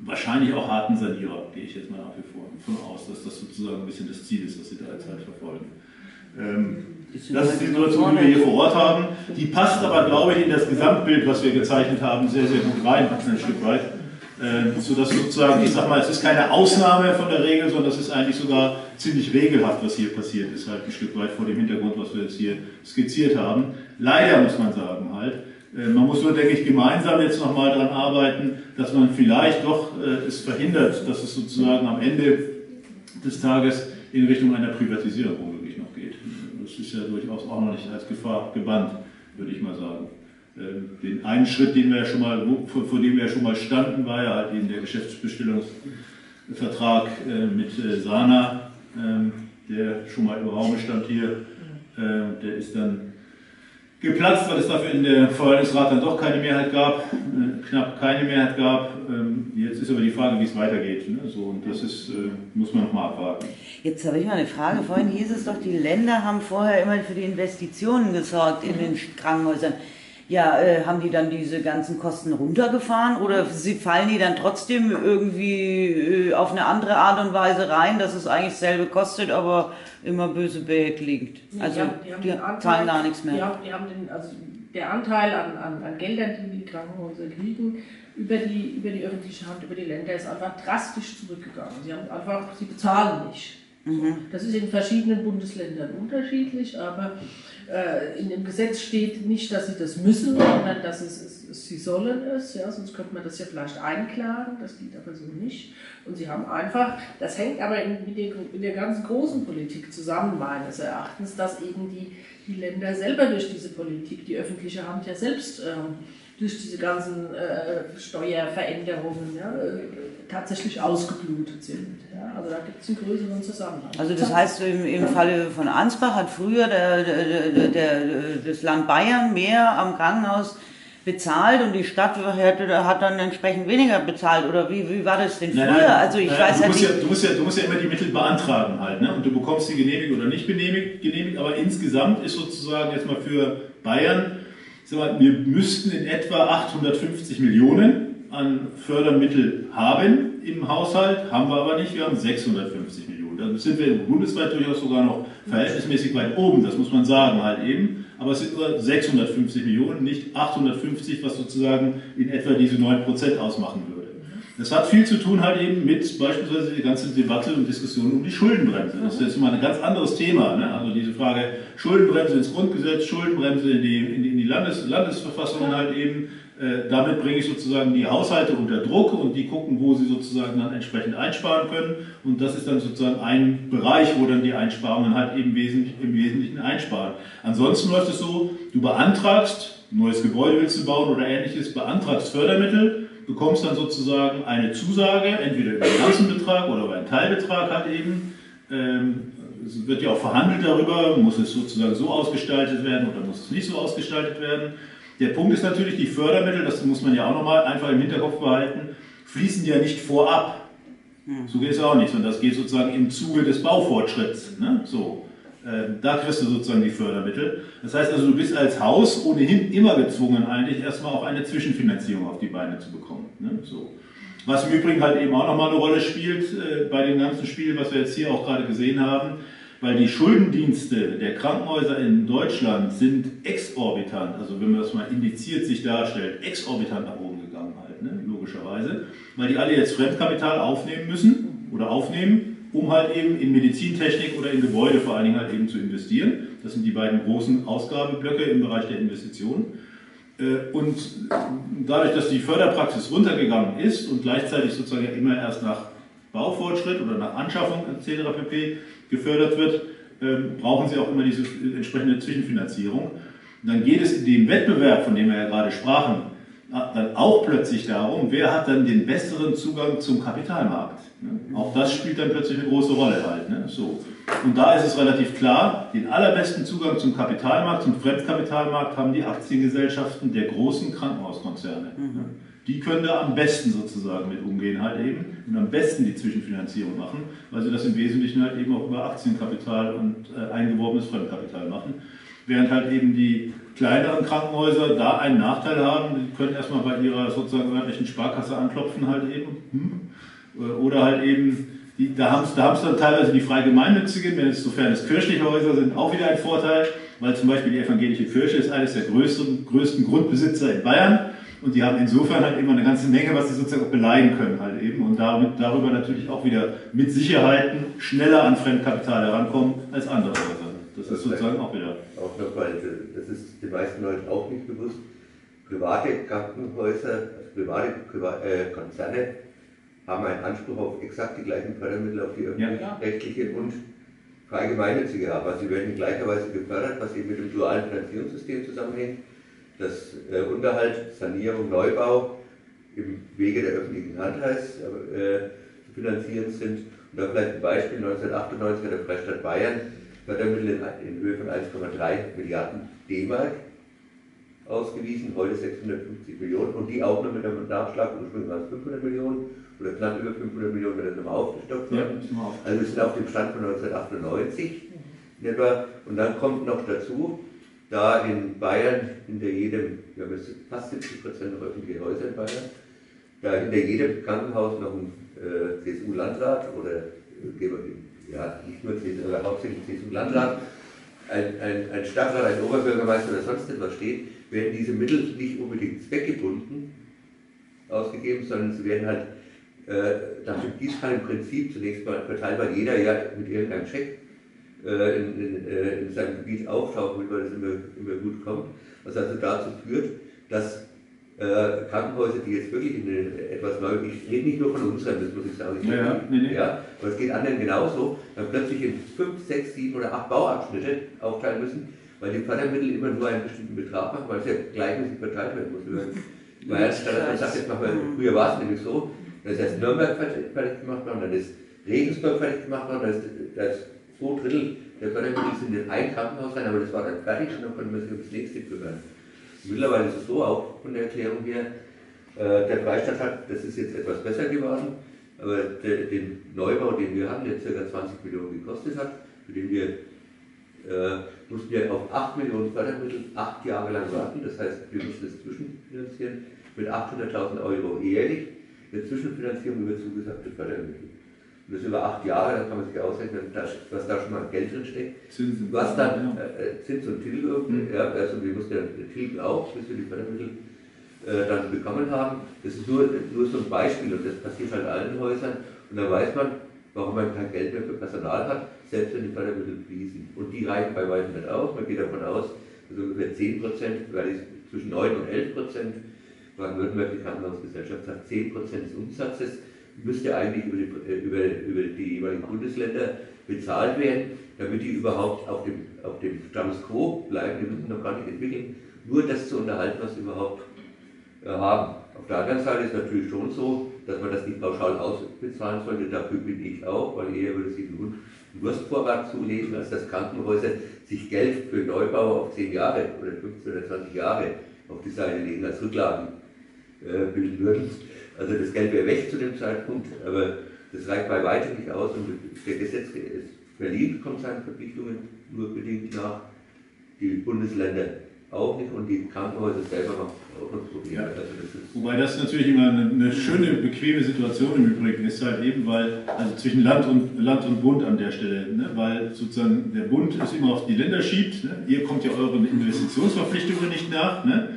wahrscheinlich auch harten Sanierer, gehe ich jetzt mal nach wie vor von aus, dass das sozusagen ein bisschen das Ziel ist, was sie da jetzt halt verfolgen. Das ist die Situation, die wir hier vor Ort haben. Die passt aber, glaube ich, in das Gesamtbild, was wir gezeichnet haben, sehr, sehr gut rein, ein Stück weit. Sodass sozusagen, ich sag mal, es ist keine Ausnahme von der Regel, sondern es ist eigentlich sogar ziemlich regelhaft, was hier passiert ist, halt ein Stück weit vor dem Hintergrund, was wir jetzt hier skizziert haben. Leider muss man sagen halt, man muss nur, denke ich, gemeinsam jetzt nochmal daran arbeiten, dass man vielleicht doch es verhindert, dass es sozusagen am Ende des Tages in Richtung einer Privatisierung wirklich noch geht. Das ist ja durchaus auch noch nicht als Gefahr gebannt, würde ich mal sagen. Den einen Schritt, vor dem wir ja schon mal standen, war ja halt eben der Geschäftsbestellungsvertrag mit Sana, der schon mal im Raum stand hier. Der ist dann geplatzt, weil es dafür in der Verwaltungsrat dann doch keine Mehrheit gab, knapp keine Mehrheit gab. Jetzt ist aber die Frage, wie es weitergeht. Ne? So, und das ist, muss man nochmal abwarten. Jetzt habe ich mal eine Frage. Vorhin hieß es doch, die Länder haben vorher immer für die Investitionen gesorgt in den Krankenhäusern. Ja, haben die dann diese ganzen Kosten runtergefahren oder fallen die dann trotzdem irgendwie auf eine andere Art und Weise rein, dass es eigentlich dasselbe kostet, aber immer böse behält liegt? Also die zahlen gar nichts mehr. Ja, also der Anteil an Geldern, die die Krankenhäuser kriegen, über die öffentliche Hand, über die Länder, ist einfach drastisch zurückgegangen. Sie bezahlen nicht. Das ist in verschiedenen Bundesländern unterschiedlich, aber in dem Gesetz steht nicht, dass sie das müssen, sondern dass sie sollen es. Ja, sonst könnte man das ja vielleicht einklagen, das geht aber so nicht. Und sie haben einfach, das hängt aber mit der ganzen großen Politik zusammen, meines Erachtens, dass eben die Länder selber durch diese Politik, die öffentliche Hand ja selbst durch diese ganzen Steuerveränderungen, ja, tatsächlich ausgeblutet sind. Ja? Also da gibt es einen größeren Zusammenhang. Also das heißt, im Falle von Ansbach hat früher das Land Bayern mehr am Krankenhaus bezahlt und die Stadt hat dann entsprechend weniger bezahlt, oder wie war das denn früher? Nein, also ich weiß halt nicht. Du musst ja immer die Mittel beantragen halt, ne? Und du bekommst sie genehmigt oder nicht genehmigt, aber insgesamt ist sozusagen jetzt mal für Bayern wir müssten in etwa 850 Millionen an Fördermittel haben im Haushalt, haben wir aber nicht, wir haben 650 Millionen. Da sind wir bundesweit durchaus sogar noch verhältnismäßig weit oben, das muss man sagen halt eben, aber es sind 650 Millionen, nicht 850, was sozusagen in etwa diese 9% ausmachen würde. Das hat viel zu tun halt eben mit beispielsweise der ganzen Debatte und Diskussion um die Schuldenbremse. Das ist jetzt mal ein ganz anderes Thema, ne? Also diese Frage Schuldenbremse ins Grundgesetz, Schuldenbremse in die Landesverfassung halt eben. Damit bringe ich sozusagen die Haushalte unter Druck und die gucken, wo sie sozusagen dann entsprechend einsparen können. Und das ist dann sozusagen ein Bereich, wo dann die Einsparungen halt eben im Wesentlichen einsparen. Ansonsten läuft es so, du beantragst, neues Gebäude willst du bauen oder ähnliches, beantragst Fördermittel, bekommst dann sozusagen eine Zusage, entweder über den ganzen Betrag oder über einen Teilbetrag halt eben. Es wird ja auch verhandelt darüber, muss es sozusagen so ausgestaltet werden oder muss es nicht so ausgestaltet werden. Der Punkt ist natürlich, die Fördermittel, das muss man ja auch nochmal einfach im Hinterkopf behalten, fließen ja nicht vorab. So geht es auch nicht, sondern das geht sozusagen im Zuge des Baufortschritts. Ne? So, da kriegst du sozusagen die Fördermittel. Das heißt also, du bist als Haus ohnehin immer gezwungen, eigentlich erstmal auch eine Zwischenfinanzierung auf die Beine zu bekommen. Ne? So. Was im Übrigen halt eben auch nochmal eine Rolle spielt bei dem ganzen Spiel, was wir jetzt hier auch gerade gesehen haben, weil die Schuldendienste der Krankenhäuser in Deutschland sind exorbitant, also wenn man das mal indiziert sich darstellt, exorbitant nach oben gegangen halt, ne? Logischerweise, weil die alle jetzt Fremdkapital aufnehmen müssen oder aufnehmen, um halt eben in Medizintechnik oder in Gebäude vor allen Dingen halt eben zu investieren. Das sind die beiden großen Ausgabeblöcke im Bereich der Investitionen. Und dadurch, dass die Förderpraxis runtergegangen ist und gleichzeitig sozusagen immer erst nach Baufortschritt oder nach Anschaffung etc. pp. Gefördert wird, brauchen sie auch immer diese entsprechende Zwischenfinanzierung. Und dann geht es in dem Wettbewerb, von dem wir ja gerade sprachen, dann auch plötzlich darum, wer hat dann den besseren Zugang zum Kapitalmarkt. Auch das spielt dann plötzlich eine große Rolle halt. Ne? So. Und da ist es relativ klar, den allerbesten Zugang zum Kapitalmarkt, zum Fremdkapitalmarkt haben die Aktiengesellschaften der großen Krankenhauskonzerne. Ne? Die können da am besten sozusagen mit umgehen halt eben und am besten die Zwischenfinanzierung machen, weil sie das im Wesentlichen halt eben auch über Aktienkapital und eingeworbenes Fremdkapital machen. Während halt eben die kleineren Krankenhäuser da einen Nachteil haben, die können erstmal bei ihrer sozusagen örtlichen Sparkasse anklopfen halt eben. Oder halt eben, da haben es dann teilweise die frei Gemeinnützigen, wenn es sofern es kirchliche Häuser sind, auch wieder ein Vorteil, weil zum Beispiel die evangelische Kirche ist eines der größten Grundbesitzer in Bayern und die haben insofern halt immer eine ganze Menge, was sie sozusagen auch beleihen können halt eben und darüber natürlich auch wieder mit Sicherheiten schneller an Fremdkapital herankommen als andere Häuser. Das ist sozusagen auch wieder. Auch noch, weil das ist den meisten Leuten auch nicht bewusst. Private Krankenhäuser, private Konzerne haben einen Anspruch auf exakt die gleichen Fördermittel, auf die öffentlich-rechtliche und frei gemeinnützige haben. Also sie werden in gleicher Weise gefördert, was eben mit dem dualen Finanzierungssystem zusammenhängt, dass Unterhalt, Sanierung, Neubau im Wege der öffentlichen Hand heißt, zu finanzieren sind. Und da vielleicht ein Beispiel: 1998 hat der Freistaat Bayern Fördermittel in Höhe von 1,3 Milliarden D-Mark ausgewiesen, heute 650 Millionen und die auch noch mit einem Nachschlag, ursprünglich waren es 500 Millionen oder knapp über 500 Millionen, wenn das nochmal aufgestockt wird. Ja, also wir sind auf dem Stand von 1998 in etwa und dann kommt noch dazu, da in Bayern hinter jedem, wir haben jetzt fast 70% noch öffentliche Häuser in Bayern, da hinter jedem Krankenhaus noch ein CSU-Landrat oder ja, nicht nur CSU, aber hauptsächlich CSU-Landrat, ein Stadtrat, ein Oberbürgermeister oder sonst etwas steht, werden diese Mittel nicht unbedingt zweckgebunden ausgegeben, sondern sie werden halt nach dem Gießkannenprinzip zunächst mal verteilt, weil jeder ja mit irgendeinem Scheck in seinem Gebiet auftauchen will, weil das immer gut kommt. Was also dazu führt, dass Krankenhäuser, die jetzt wirklich etwas neu, ich rede nicht nur von unserem, das muss ich sagen, aber es geht anderen genauso, dann plötzlich in 5, 6, 7 oder 8 Bauabschnitte aufteilen müssen, weil die Fördermittel immer nur einen bestimmten Betrag machen, weil es ja gleichmäßig verteilt werden muss. Weil statt dass man sagt, jetzt machen wir, früher war es nämlich so, dann ist erst Nürnberg fertig gemacht worden, dann ist Regensburg fertig gemacht worden, dann ist 2 Drittel der Fördermittel sind in ein Krankenhaus rein, aber das war dann fertig und dann konnte man sich um das nächste kümmern. Mittlerweile ist es so, auch von der Erklärung her, der Freistaat hat, das ist jetzt etwas besser geworden, aber den Neubau, den wir haben, der ca. 20 Millionen gekostet hat, für den wir mussten wir auf 8 Millionen Fördermittel 8 Jahre lang warten, das heißt, wir mussten es zwischenfinanzieren mit 800.000 € jährlich, eine Zwischenfinanzierung über zugesagte Fördermittel. Und das über 8 Jahre, da kann man sich ausrechnen, was da schon mal Geld drin steckt. Zinsen. Was dann Zins und Tilgung, ja, also wir mussten ja tilgen auch, bis wir die Fördermittel dann bekommen haben. Das ist nur so ein Beispiel und das passiert halt allen Häusern. Und dann weiß man, warum man kein Geld mehr für Personal hat, selbst wenn die Fördermittel fließen. Und die reichen bei weitem nicht aus. Man geht davon aus, dass ungefähr 10%, weil es zwischen 9 und 11%, Baden-Württemberg, die Krankenhausgesellschaft sagt, 10% des Umsatzes müsste eigentlich über die jeweiligen Bundesländer bezahlt werden, damit die überhaupt auf dem Status quo bleiben. Die müssen noch gar nicht entwickeln, nur das zu unterhalten, was sie überhaupt haben. Auf der anderen Seite ist es natürlich schon so, dass man das nicht pauschal ausbezahlen sollte. Dafür bin ich auch, weil eher würde sich einen Wurstvorrat zulegen, als dass Krankenhäuser sich Geld für Neubau auf 10 Jahre oder 15 oder 20 Jahre auf die Seite legen, als Rücklagen bilden würden. Also das Geld wäre weg zu dem Zeitpunkt, aber das reicht bei weitem nicht aus und der Gesetzgeber ist Berlin kommt seinen Verpflichtungen nur bedingt nach, die Bundesländer auch nicht und die Krankenhäuser selber machen auch noch Probleme. Ja. Also das ist wobei das natürlich immer eine schöne, bequeme Situation im Übrigen ist, halt eben, weil, also zwischen Land und Bund an der Stelle, ne? Weil sozusagen der Bund es immer auf die Länder schiebt, ne? Ihr kommt ja euren Investitionsverpflichtungen nicht nach, ne?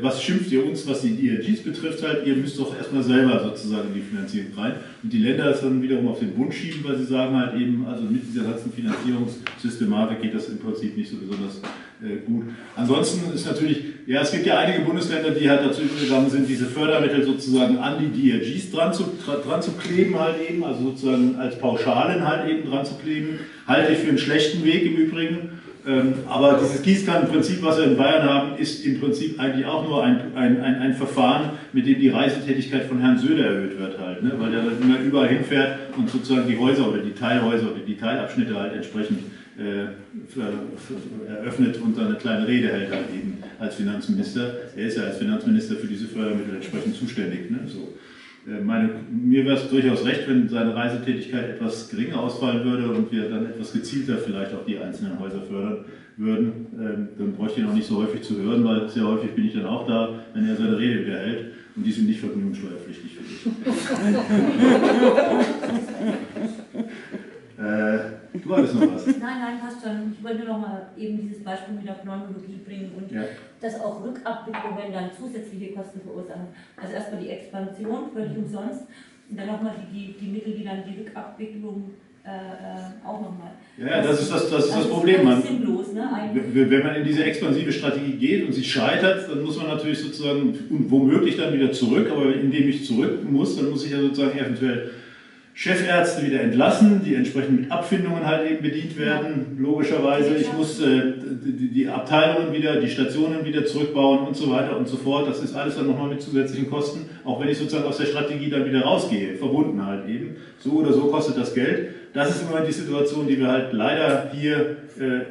Was schimpft ihr uns, was die DRGs betrifft, halt, ihr müsst doch erstmal selber sozusagen in die Finanzierung rein. Und die Länder das dann wiederum auf den Bund schieben, weil sie sagen halt eben, also mit dieser ganzen Finanzierungssystematik geht das im Prinzip nicht so besonders gut. Ansonsten ist natürlich, ja, es gibt ja einige Bundesländer, die halt dazu übergegangen sind, diese Fördermittel sozusagen an die DRGs dran zu kleben halt eben, also sozusagen als Pauschalen halt eben dran zu kleben, halte ich für einen schlechten Weg im Übrigen. Aber dieses Gießkannenprinzip, was wir in Bayern haben, ist im Prinzip eigentlich auch nur ein Verfahren, mit dem die Reisetätigkeit von Herrn Söder erhöht wird halt, ne? Weil der dann immer überall hinfährt und sozusagen die Häuser oder die Teilhäuser oder die Teilabschnitte halt entsprechend eröffnet und dann eine kleine Rede hält halt eben als Finanzminister. Er ist ja als Finanzminister für diese Fördermittel entsprechend zuständig, ne? So. Mir wäre es durchaus recht, wenn seine Reisetätigkeit etwas geringer ausfallen würde und wir dann etwas gezielter vielleicht auch die einzelnen Häuser fördern würden. Dann bräuchte ich ihn auch nicht so häufig zu hören, weil sehr häufig bin ich dann auch da, wenn er seine Rede wieder hält. Und die sind nicht vergnügungssteuerpflichtig für mich. Du wolltest noch was? Nein, nein, passt schon. Ich wollte nur noch mal eben dieses Beispiel mit der Pneumologie bringen und ja, dass auch Rückabwicklungen dann zusätzliche Kosten verursachen. Also erstmal die Expansion völlig umsonst und dann nochmal die Mittel, die dann die Rückabwicklung auch nochmal. Ja, das ist das Problem. Das ist sinnlos, ne? Wenn man in diese expansive Strategie geht und sie scheitert, dann muss man natürlich sozusagen und womöglich dann wieder zurück, aber indem ich zurück muss, dann muss ich ja sozusagen eventuell Chefärzte wieder entlassen, die entsprechend mit Abfindungen halt eben bedient werden, logischerweise. Ich muss die Abteilungen wieder, die Stationen wieder zurückbauen und so weiter und so fort. Das ist alles dann nochmal mit zusätzlichen Kosten, auch wenn ich sozusagen aus der Strategie dann wieder rausgehe, verbunden halt eben. So oder so kostet das Geld. Das ist immer die Situation, die wir halt leider hier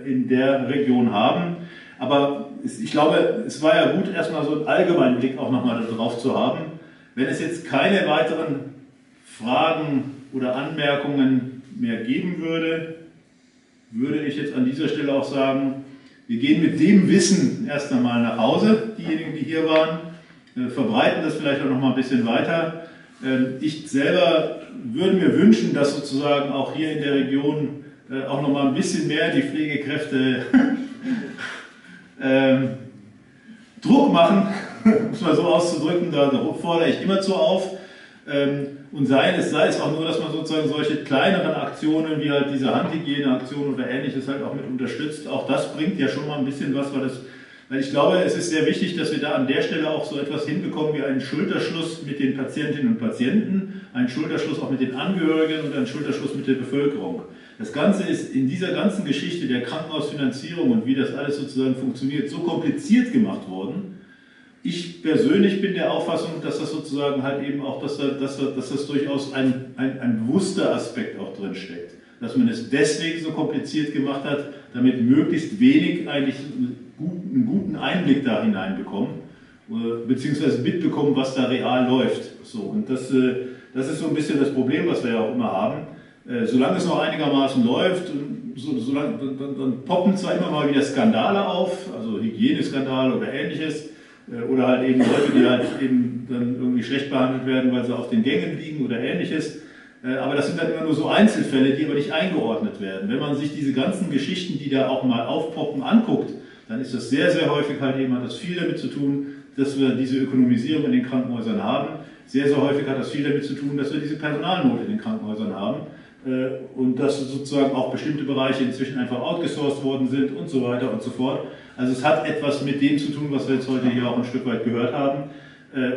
in der Region haben. Aber ich glaube, es war ja gut, erstmal so einen allgemeinen Blick auch nochmal darauf zu haben. Wenn es jetzt keine weiteren Fragen oder Anmerkungen mehr geben würde, würde ich jetzt an dieser Stelle auch sagen, wir gehen mit dem Wissen erst einmal nach Hause, diejenigen, die hier waren, verbreiten das vielleicht auch noch mal ein bisschen weiter. Ich selber würde mir wünschen, dass sozusagen auch hier in der Region auch noch mal ein bisschen mehr die Pflegekräfte Druck machen, um es mal so auszudrücken, da fordere ich immer zu auf. Und sei es auch nur, dass man sozusagen solche kleineren Aktionen wie halt diese Handhygieneaktion oder ähnliches halt auch mit unterstützt. Auch das bringt ja schon mal ein bisschen was, weil ich glaube, es ist sehr wichtig, dass wir da an der Stelle auch so etwas hinbekommen wie einen Schulterschluss mit den Patientinnen und Patienten, einen Schulterschluss auch mit den Angehörigen und einen Schulterschluss mit der Bevölkerung. Das Ganze ist in dieser ganzen Geschichte der Krankenhausfinanzierung und wie das alles sozusagen funktioniert, so kompliziert gemacht worden. Ich persönlich bin der Auffassung, dass das sozusagen halt eben auch, dass das durchaus ein bewusster Aspekt auch drin steckt. Dass man es deswegen so kompliziert gemacht hat, damit möglichst wenig eigentlich einen guten Einblick da hineinbekommen, beziehungsweise mitbekommen, was da real läuft. So, und das ist so ein bisschen das Problem, was wir ja auch immer haben. solange es noch einigermaßen läuft, dann poppen zwar immer mal wieder Skandale auf, also Hygieneskandale oder ähnliches, oder halt eben Leute, die halt eben dann irgendwie schlecht behandelt werden, weil sie auf den Gängen liegen oder ähnliches. Aber das sind dann immer nur so Einzelfälle, die aber nicht eingeordnet werden. Wenn man sich diese ganzen Geschichten, die da auch mal aufpoppen, anguckt, dann ist das sehr, sehr häufig halt eben, hat das viel damit zu tun, dass wir diese Ökonomisierung in den Krankenhäusern haben. Sehr, sehr häufig hat das viel damit zu tun, dass wir diese Personalnot in den Krankenhäusern haben und dass sozusagen auch bestimmte Bereiche inzwischen einfach outgesourced worden sind und so weiter und so fort. Also es hat etwas mit dem zu tun, was wir jetzt heute hier auch ein Stück weit gehört haben.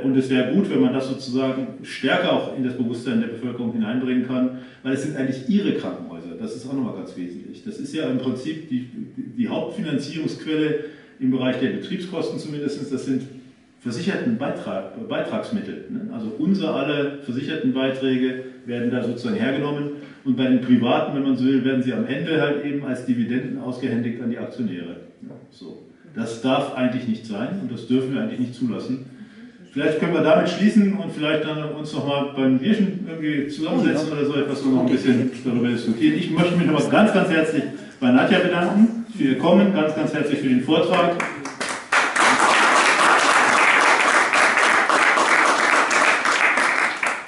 Und es wäre gut, wenn man das sozusagen stärker auch in das Bewusstsein der Bevölkerung hineinbringen kann, weil es sind eigentlich ihre Krankenhäuser, das ist auch nochmal ganz wesentlich. Das ist ja im Prinzip die Hauptfinanzierungsquelle im Bereich der Betriebskosten zumindest, das sind versicherten Beitragsmittel. Ne? Also unser alle versicherten Beiträge werden da sozusagen hergenommen und bei den Privaten, wenn man so will, werden sie am Ende halt eben als Dividenden ausgehändigt an die Aktionäre. Ja, so. Das darf eigentlich nicht sein und das dürfen wir eigentlich nicht zulassen. Vielleicht können wir damit schließen und vielleicht dann uns nochmal beim Bierchen irgendwie zusammensetzen oder so etwas und noch ein bisschen darüber diskutieren. Ich möchte mich nochmal ganz, ganz herzlich bei Nadja bedanken für Ihr Kommen, ganz, ganz herzlich für den Vortrag.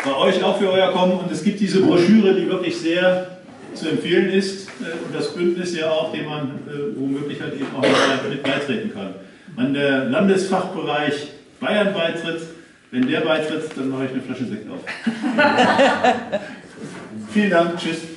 Bei euch auch für euer Kommen und es gibt diese Broschüre, die wirklich sehr zu empfehlen ist und das Bündnis ja auch, dem man womöglich halt eben auch mit beitreten kann. Wenn der Landesfachbereich Bayern beitritt, wenn der beitritt, dann mache ich eine Flasche Sekt auf. Vielen Dank, tschüss.